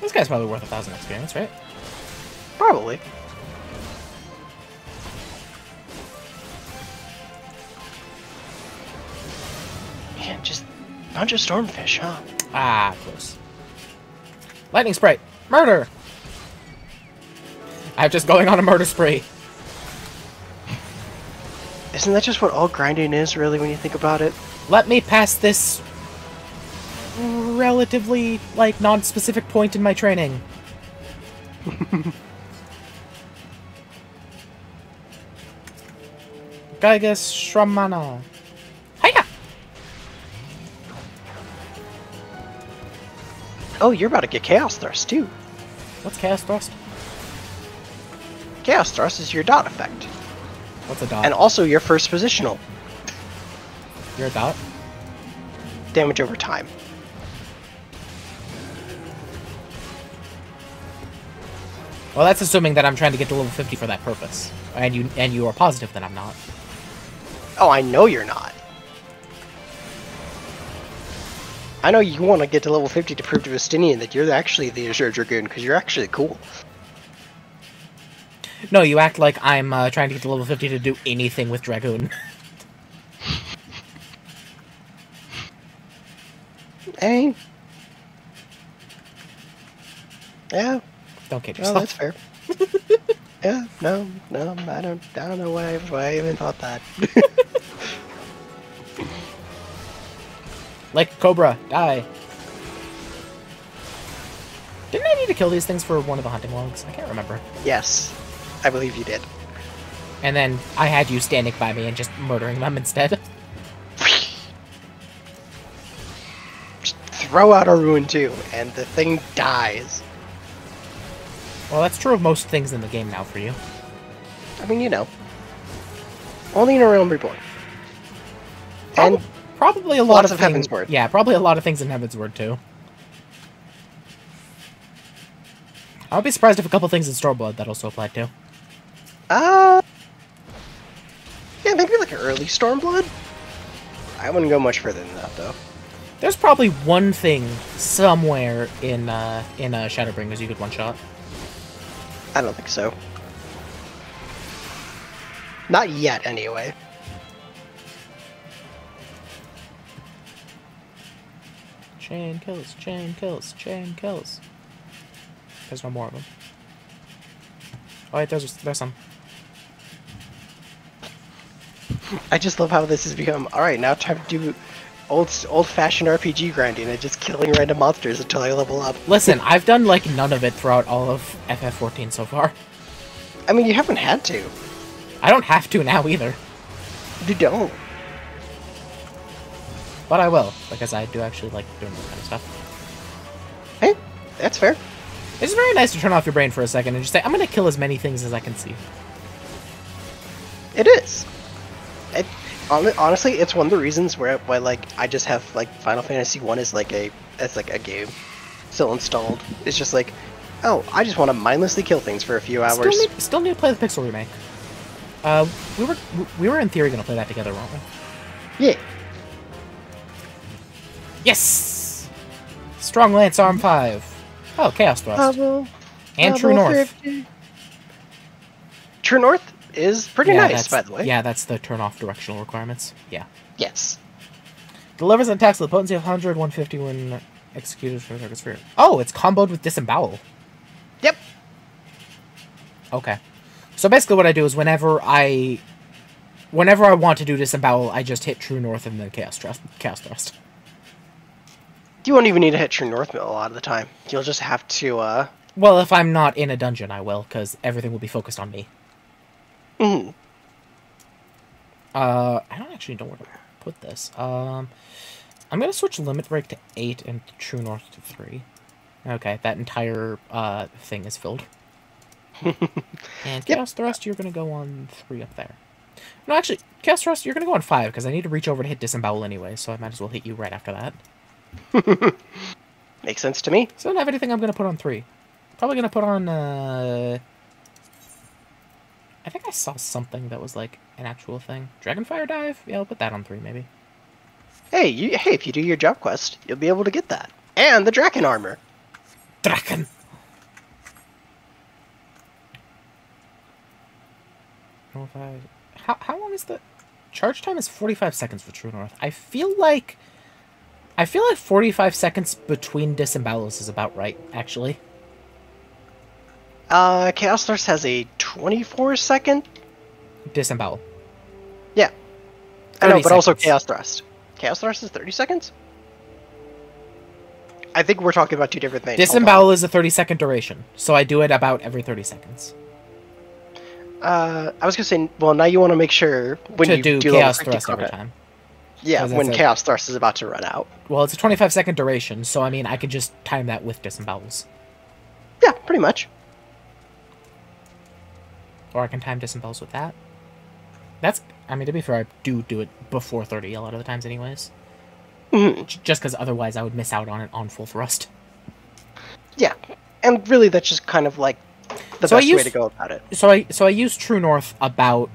This guy's probably worth a thousand experience, right? Probably. Man, just a bunch of stormfish, huh? Ah, close. Lightning Sprite! Murder! I'm just going on a murder spree. Isn't that just what all grinding is, really, when you think about it? Let me pass this relatively, like, non-specific point in my training. Gaius Shramana. Hiya! Oh, you're about to get Chaos Thrust, too. What's Chaos Thrust? Chaos Thrust is your dot effect. What's a dot? And also your first positional. You're a dot? Damage over time. Well, that's assuming that I'm trying to get to level fifty for that purpose. And you and you are positive that I'm not. Oh, I know you're not. I know you want to get to level fifty to prove to Vestinian that you're actually the Azure Dragoon, because you're actually cool. No, you act like I'm uh, trying to get to level fifty to do anything with Dragoon. Hey. Yeah. Don't kid yourself. No, that's fair. Yeah, no, no, I don't, I don't know why, why I even thought that. Like Cobra, die. Didn't I need to kill these things for one of the hunting logs? I can't remember. Yes, I believe you did. And then I had you standing by me and just murdering them instead. Just throw out a ruin too, and the thing dies. Well, that's true of most things in the game now for you. I mean, you know. Only in a Realm Reborn. Prob and probably a lot of, of things, Heavensward. Yeah, probably a lot of things in Heavensward too. I would be surprised if a couple things in Stormblood that also applied to. Uh, yeah, maybe like an early Stormblood? I wouldn't go much further than that, though. There's probably one thing somewhere in uh, in uh, Shadowbringers you could one-shot. I don't think so. Not yet, anyway. Chain kills, chain kills, chain kills. There's no more of them. Oh, yeah, there's, there's some. I just love how this has become, alright, now time to do old, old-fashioned R P G grinding and just killing random monsters until I level up. Listen, I've done, like, none of it throughout all of F F fourteen so far. I mean, you haven't had to. I don't have to now, either. You don't. But I will, because I do actually like doing this kind of stuff. Hey, that's fair. It's very nice to turn off your brain for a second and just say, I'm gonna kill as many things as I can see. It is. It honestly, it's one of the reasons where why like I just have like Final Fantasy One is like a as like a game still installed. It's just like, oh, I just want to mindlessly kill things for a few hours. Still need, still need to play the Pixel remake. Uh, we were we were in theory gonna play that together, weren't we? Yeah. Yes. Strong Lance Arm Five. Oh, Chaos Thrust. Level, and level True North. fifty. True North is pretty yeah, nice, by the way. Yeah, that's the turn-off directional requirements. Yeah. Yes. Delivers an attack with a potency of one hundred, one fifty when executed for a target sphere. Oh, it's comboed with Disembowel. Yep. Okay. So basically what I do is whenever I... Whenever I want to do Disembowel, I just hit True North and then Chaos Thrust. Chaos Thrust. You won't even need to hit True North a lot of the time. You'll just have to, uh... Well, if I'm not in a dungeon, I will, because everything will be focused on me. Mm-hmm. Uh, I don't actually know where to put this. Um, I'm going to switch Limit Break to eight and True North to three. Okay, that entire uh, thing is filled. And Chaos yep. Thrust, you're going to go on three up there. No, actually, Chaos Thrust, you're going to go on five, because I need to reach over to hit Disembowel anyway, so I might as well hit you right after that. Makes sense to me. So I don't have anything I'm going to put on three. Probably going to put on, uh... I think I saw something that was, like, an actual thing. Dragonfire Dive? Yeah, I'll put that on three, maybe. Hey, you, hey, if you do your job quest, you'll be able to get that. And the Draken Armor. Draken! How, how long is the... Charge time is forty-five seconds for True North. I feel like... I feel like forty-five seconds between disembowels is about right, actually. Uh, Chaos Thrust has a twenty-four second? Disembowel. Yeah. I know, but seconds. Also Chaos Thrust. Chaos Thrust is thirty seconds? I think we're talking about two different things. Disembowel is a thirty second duration, so I do it about every thirty seconds. Uh, I was going to say, well, now you want to make sure when to you do, do Chaos Thrust every time. Yeah, when it. Chaos Thrust is about to run out. Well, it's a twenty-five second duration, so I mean, I could just time that with Disembowels. Yeah, pretty much. Or I can time Disembowels with that. That's, I mean, to be fair, I do do it before thirty a lot of the times anyways. Mm-hmm. Just because otherwise I would miss out on it on full thrust. Yeah, and really that's just kind of like the so best use, way to go about it. So I so I use True North about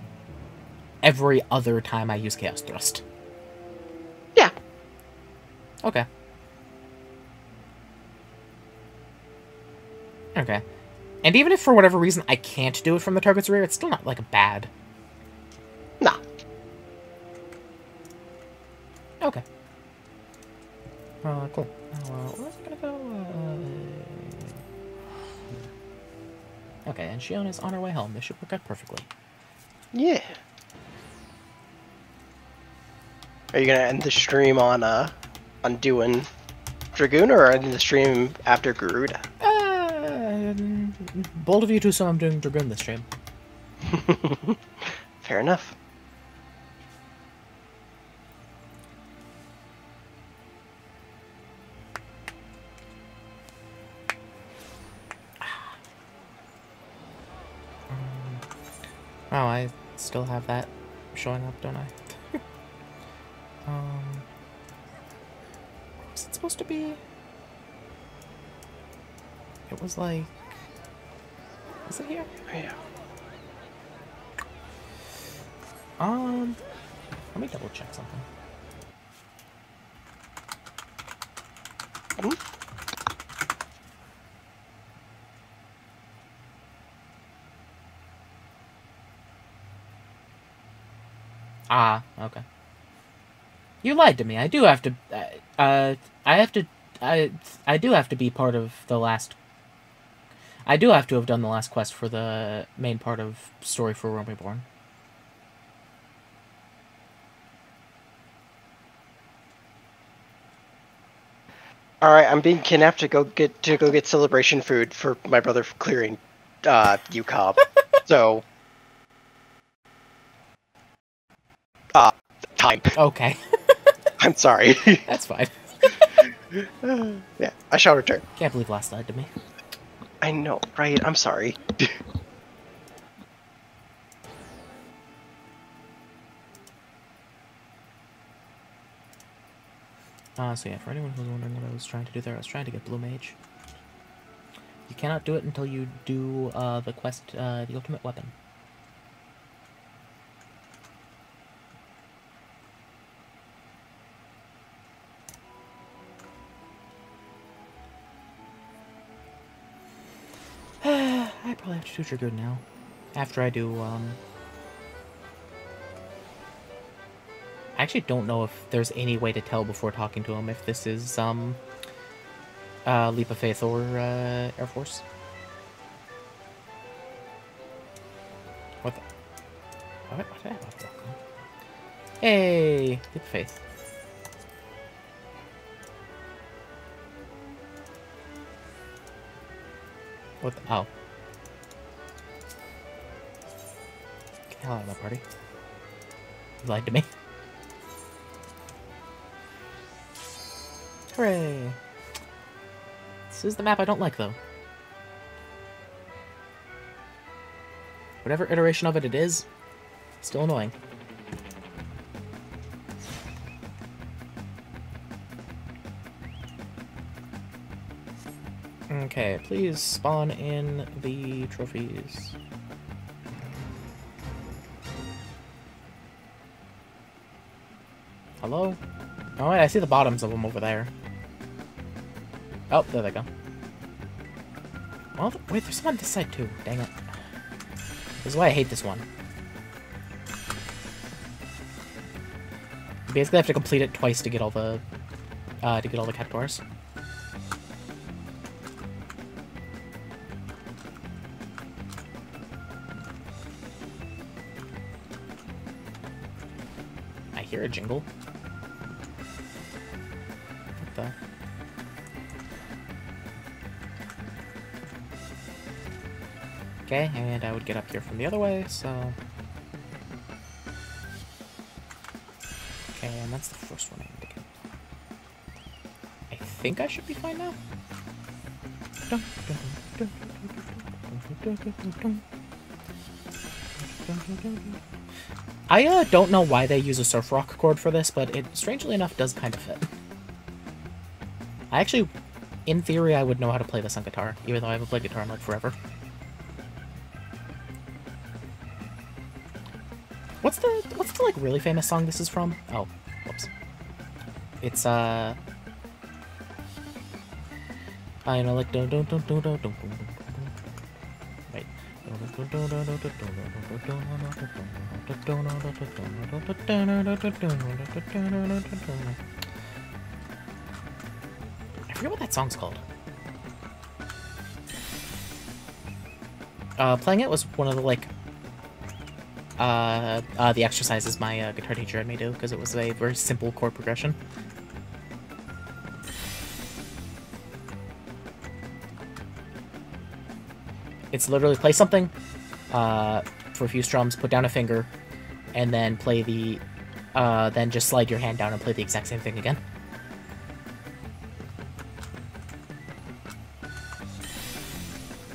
every other time I use Chaos Thrust. Yeah. Okay. Okay. And even if for whatever reason I can't do it from the target's rear, it's still not like bad. Nah. Okay. Uh, cool. Uh, where's it gonna go? Uh... Okay, and Shion is on her way home. This should work out perfectly. Yeah. Are you gonna end the stream on uh, on doing Dragoon, or end the stream after Garuda? Uh, bold of you two, so I'm doing Dragoon this stream. Fair enough. Oh, I still have that showing up, don't I? um, was it supposed to be? It was like... Is it here? Yeah. Um, let me double check something. Mm-hmm. Ah, okay. You lied to me. I do have to, uh, uh, I have to, I, I do have to be part of the last, I do have to have done the last quest for the main part of Story for Realm Reborn. Alright, I'm being kidnapped to go get, to go get celebration food for my brother for clearing, uh, U C O B. So... Uh, time. Okay. I'm sorry. That's fine. uh, yeah, I shall return. Can't believe last lied to me. I know, right? I'm sorry. uh, so yeah, for anyone who was wondering what I was trying to do there, I was trying to get Blue Mage. You cannot do it until you do uh, the quest, uh, the Ultimate Weapon. I probably have to do Dragoon now. After I do, um... I actually don't know if there's any way to tell before talking to him if this is, um... Uh, Leap of Faith or, uh, Air Force. What the... What, what did I have to walk on? Hey! Leap of Faith. What the... Oh. Hell out of that party. You lied to me. Hooray! This is the map I don't like, though. Whatever iteration of it it is, still annoying. Okay, please spawn in the trophies. Hello? Oh, wait, I see the bottoms of them over there. Oh, there they go. Well, wait, there's some on this side too. Dang it. This is why I hate this one. Basically, I have to complete it twice to get all the uh, to get all the cactuars. hear a jingle? What the? Okay, and I would get up here from the other way, so... Okay, and that's the first one I need to get. I think I should be fine now? I uh, don't know why they use a surf rock chord for this, but it, strangely enough, does kind of fit. I actually, in theory, I would know how to play this on guitar, even though I haven't played guitar in like forever. What's the, what's the, like, really famous song this is from? Oh, whoops. It's, uh... I know, like, don't, don't, don't, don't, don't, don't, don't, wait. I forget what that song's called. Uh, playing it was one of the, like, Uh, uh, the exercises my uh, guitar teacher had me do, because it was a very simple chord progression. It's literally play something, uh, for a few strums, put down a finger, and then play the, uh, then just slide your hand down and play the exact same thing again.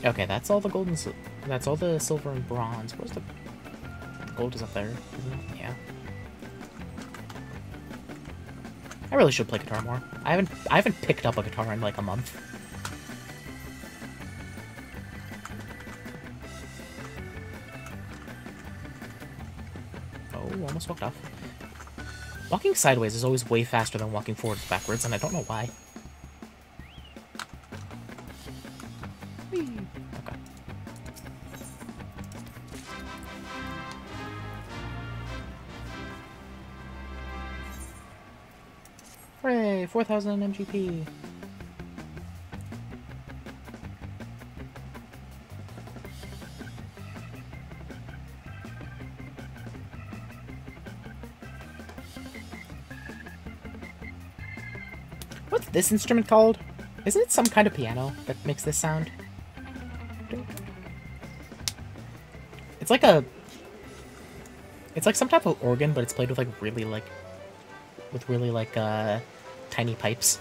Okay, that's all the gold and sil- that's all the silver and bronze. Where's the... Gold is up there, isn't it? Yeah. I really should play guitar more. I haven't I haven't picked up a guitar in like a month. Oh, almost walked off. Walking sideways is always way faster than walking forwards backwards, and I don't know why. four thousand M G P. What's this instrument called? Isn't it some kind of piano that makes this sound? It's like a... It's like some type of organ, but it's played with like really like... With really like uh... tiny pipes.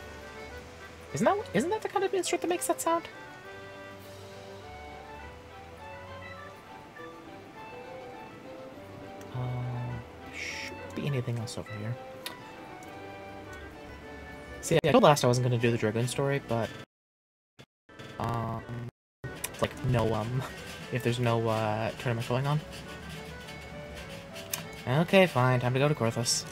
Isn't that, isn't that the kind of instrument that makes that sound? Uh, should be anything else over here. See, I told last I wasn't going to do the Dragoon story, but... Um... Like, no, um... If there's no, uh, tournament going on. Okay, fine. Time to go to Korthos.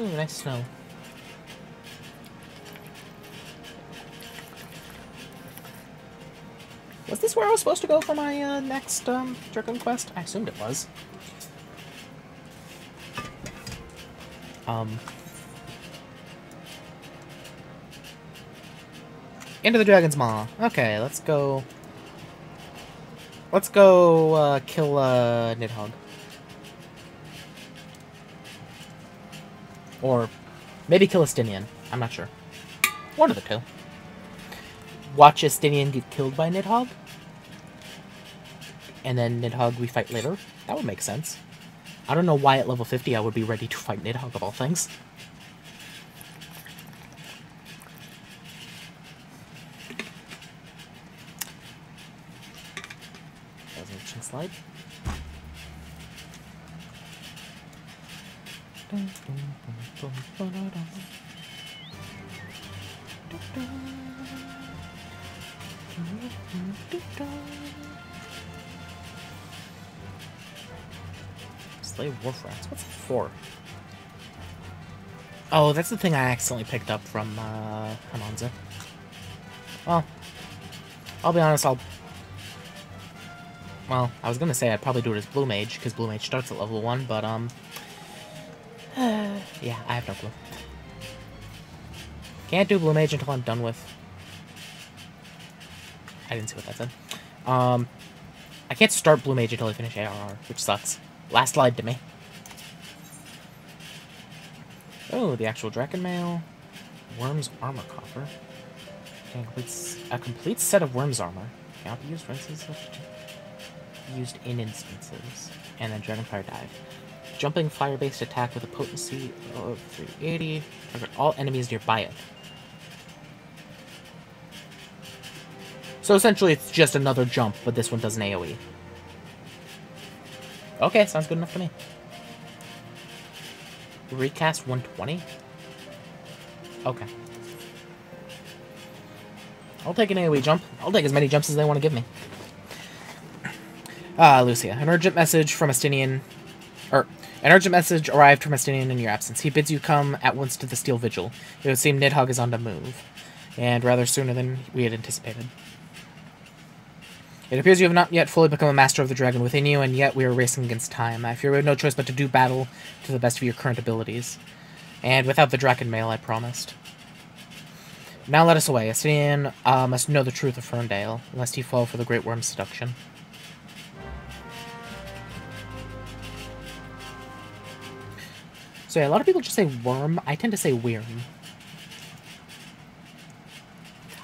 Ooh, nice snow. Was this where I was supposed to go for my uh, next um, Dragoon quest? I assumed it was. Um, into the Dragon's Maw. Okay, let's go... Let's go uh, kill uh, Nidhogg. Or maybe kill Astinian. I'm not sure. One of the two. Watch Astinian get killed by Nidhogg. And then Nidhogg we fight later. That would make sense. I don't know why at level fifty I would be ready to fight Nidhogg of all things. That was an interesting slide. Dun, dun, dun, dun, dun, dun. Slay Wharf Rats. What's it for? Oh, that's the thing I accidentally picked up from uh, Hananza. Well, I'll be honest, I'll... Well, I was gonna say I'd probably do it as Blue Mage, because Blue Mage starts at level one, but, um... yeah, I have no clue. Can't do Blue Mage until I'm done with... I didn't see what that said. Um, I can't start Blue Mage until I finish A R R, which sucks. Last lied to me. Oh, the actual Drakenmail. Worm's Armor Coffer. A complete, a complete set of Worm's Armor. Cannot be used for instances. Used in instances. And then Dragonfire Dive. Jumping fire-based attack with a potency of three eighty. Target all enemies nearby it. So essentially it's just another jump, but this one does an AoE. Okay, sounds good enough for me. Recast one twenty? Okay. I'll take an AoE jump. I'll take as many jumps as they want to give me. Ah, Lucia. An urgent message from Astinian... Er, an urgent message arrived from Astinian in your absence. He bids you come at once to the Steel Vigil. It would seem Nidhogg is on the move, and rather sooner than we had anticipated. It appears you have not yet fully become a master of the dragon within you, and yet we are racing against time. I fear we have no choice but to do battle to the best of your current abilities. And without the dragon mail, I promised. Now let us away. Astinian uh, must know the truth of Ferndale, lest he fall for the Great Worm's seduction. So yeah, a lot of people just say worm. I tend to say wyrm.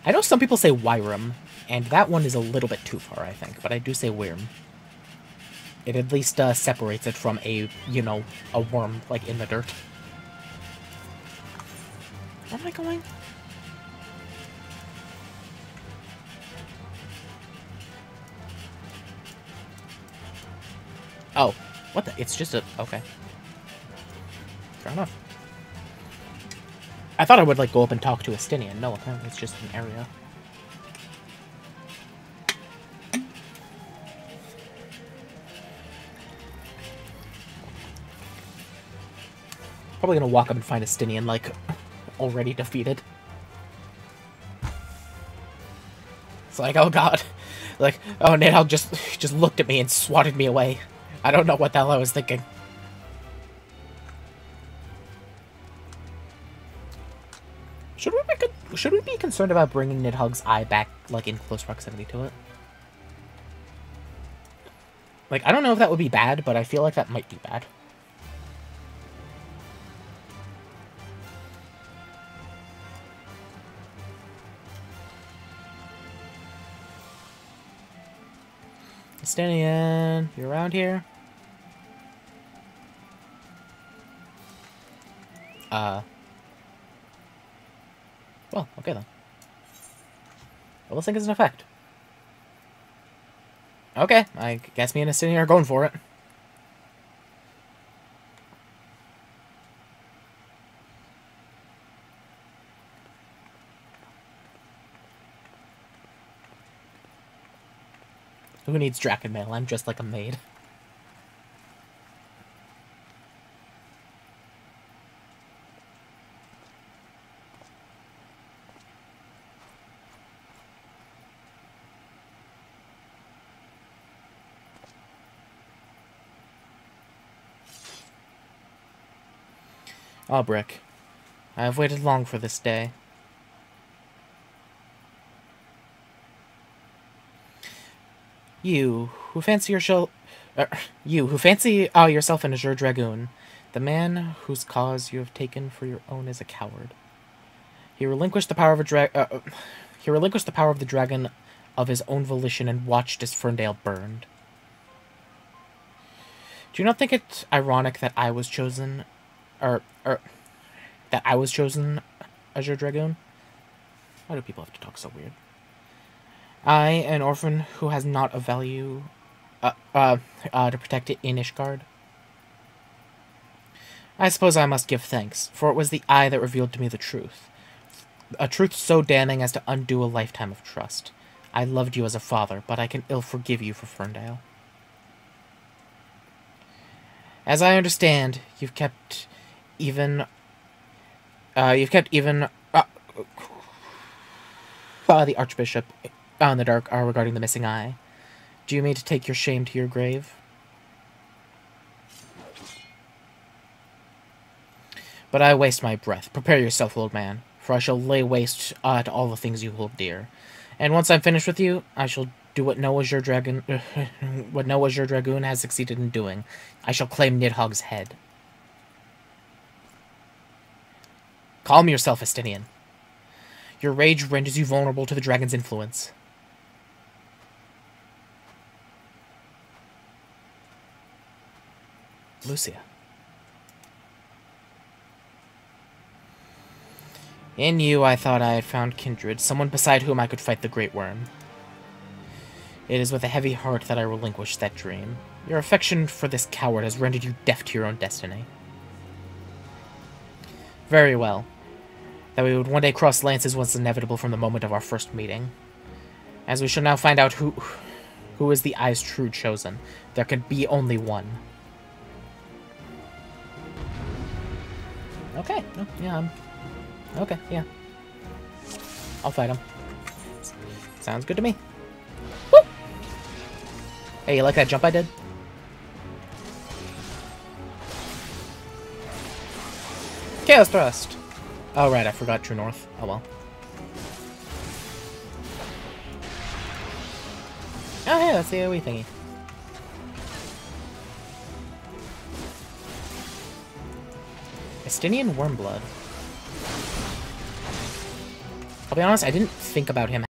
I know some people say wyrum. And that one is a little bit too far, I think, but I do say worm. It at least uh, separates it from a, you know, a worm, like, in the dirt. Where am I going? Oh, what the? It's just a... Okay. Fair enough. I thought I would, like, go up and talk to Astinian. No, apparently it's just an area. Probably gonna walk up and find Astinian, like, already defeated. It's like, oh god. Like, oh, Nidhogg just just looked at me and swatted me away. I don't know what the hell I was thinking. Should we be con should we be concerned about bringing Nidhogg's eye back, like, in close proximity to it? Like, I don't know if that would be bad, but I feel like that might be bad. Astinian, you around here? Uh. Well, okay then. Well, this thing is an effect. Okay, I guess me and Astinian are going for it. Who needs Drakenmail? I'm just like a maid. Ah, Brick. I have waited long for this day. You who fancy yourself, uh, you who fancy uh, yourself an Azure Dragoon, the man whose cause you have taken for your own is a coward. He relinquished the power of a dra uh, he relinquished the power of the dragon of his own volition and watched as Ferndale burned. Do you not think it ironic that I was chosen, or or that I was chosen Azure Dragoon? Why do people have to talk so weird? I, an orphan who has not a value uh, uh, uh, to protect it in Ishgard. I suppose I must give thanks, for it was the eye that revealed to me the truth. A truth so damning as to undo a lifetime of trust. I loved you as a father, but I can ill forgive you for Ferndale. As I understand, you've kept even... Uh, you've kept even... Uh, by the Archbishop on the Dark Hour regarding the missing eye. Do you mean to take your shame to your grave? But I waste my breath. Prepare yourself, old man, for I shall lay waste uh, to all the things you hold dear. And once I'm finished with you, I shall do what no Azure Dragoon, what no Azure Dragoon has succeeded in doing. I shall claim Nidhogg's head. Calm yourself, Astinian. Your rage renders you vulnerable to the dragon's influence. Lucia. In you, I thought I had found kindred, someone beside whom I could fight the Great Worm. It is with a heavy heart that I relinquish that dream. Your affection for this coward has rendered you deaf to your own destiny. Very well. That we would one day cross lances was inevitable from the moment of our first meeting. As we shall now find out who, who is the eye's true chosen. There can be only one. Okay. Oh, yeah, I'm... Okay, yeah. I'll fight him. Sounds good to me. Woo! Hey, you like that jump I did? Chaos Thrust! Oh, right, I forgot True North. Oh, well. Oh, yeah, that's the AoE thingy. Astinian Wormblood. I'll be honest, I didn't think about him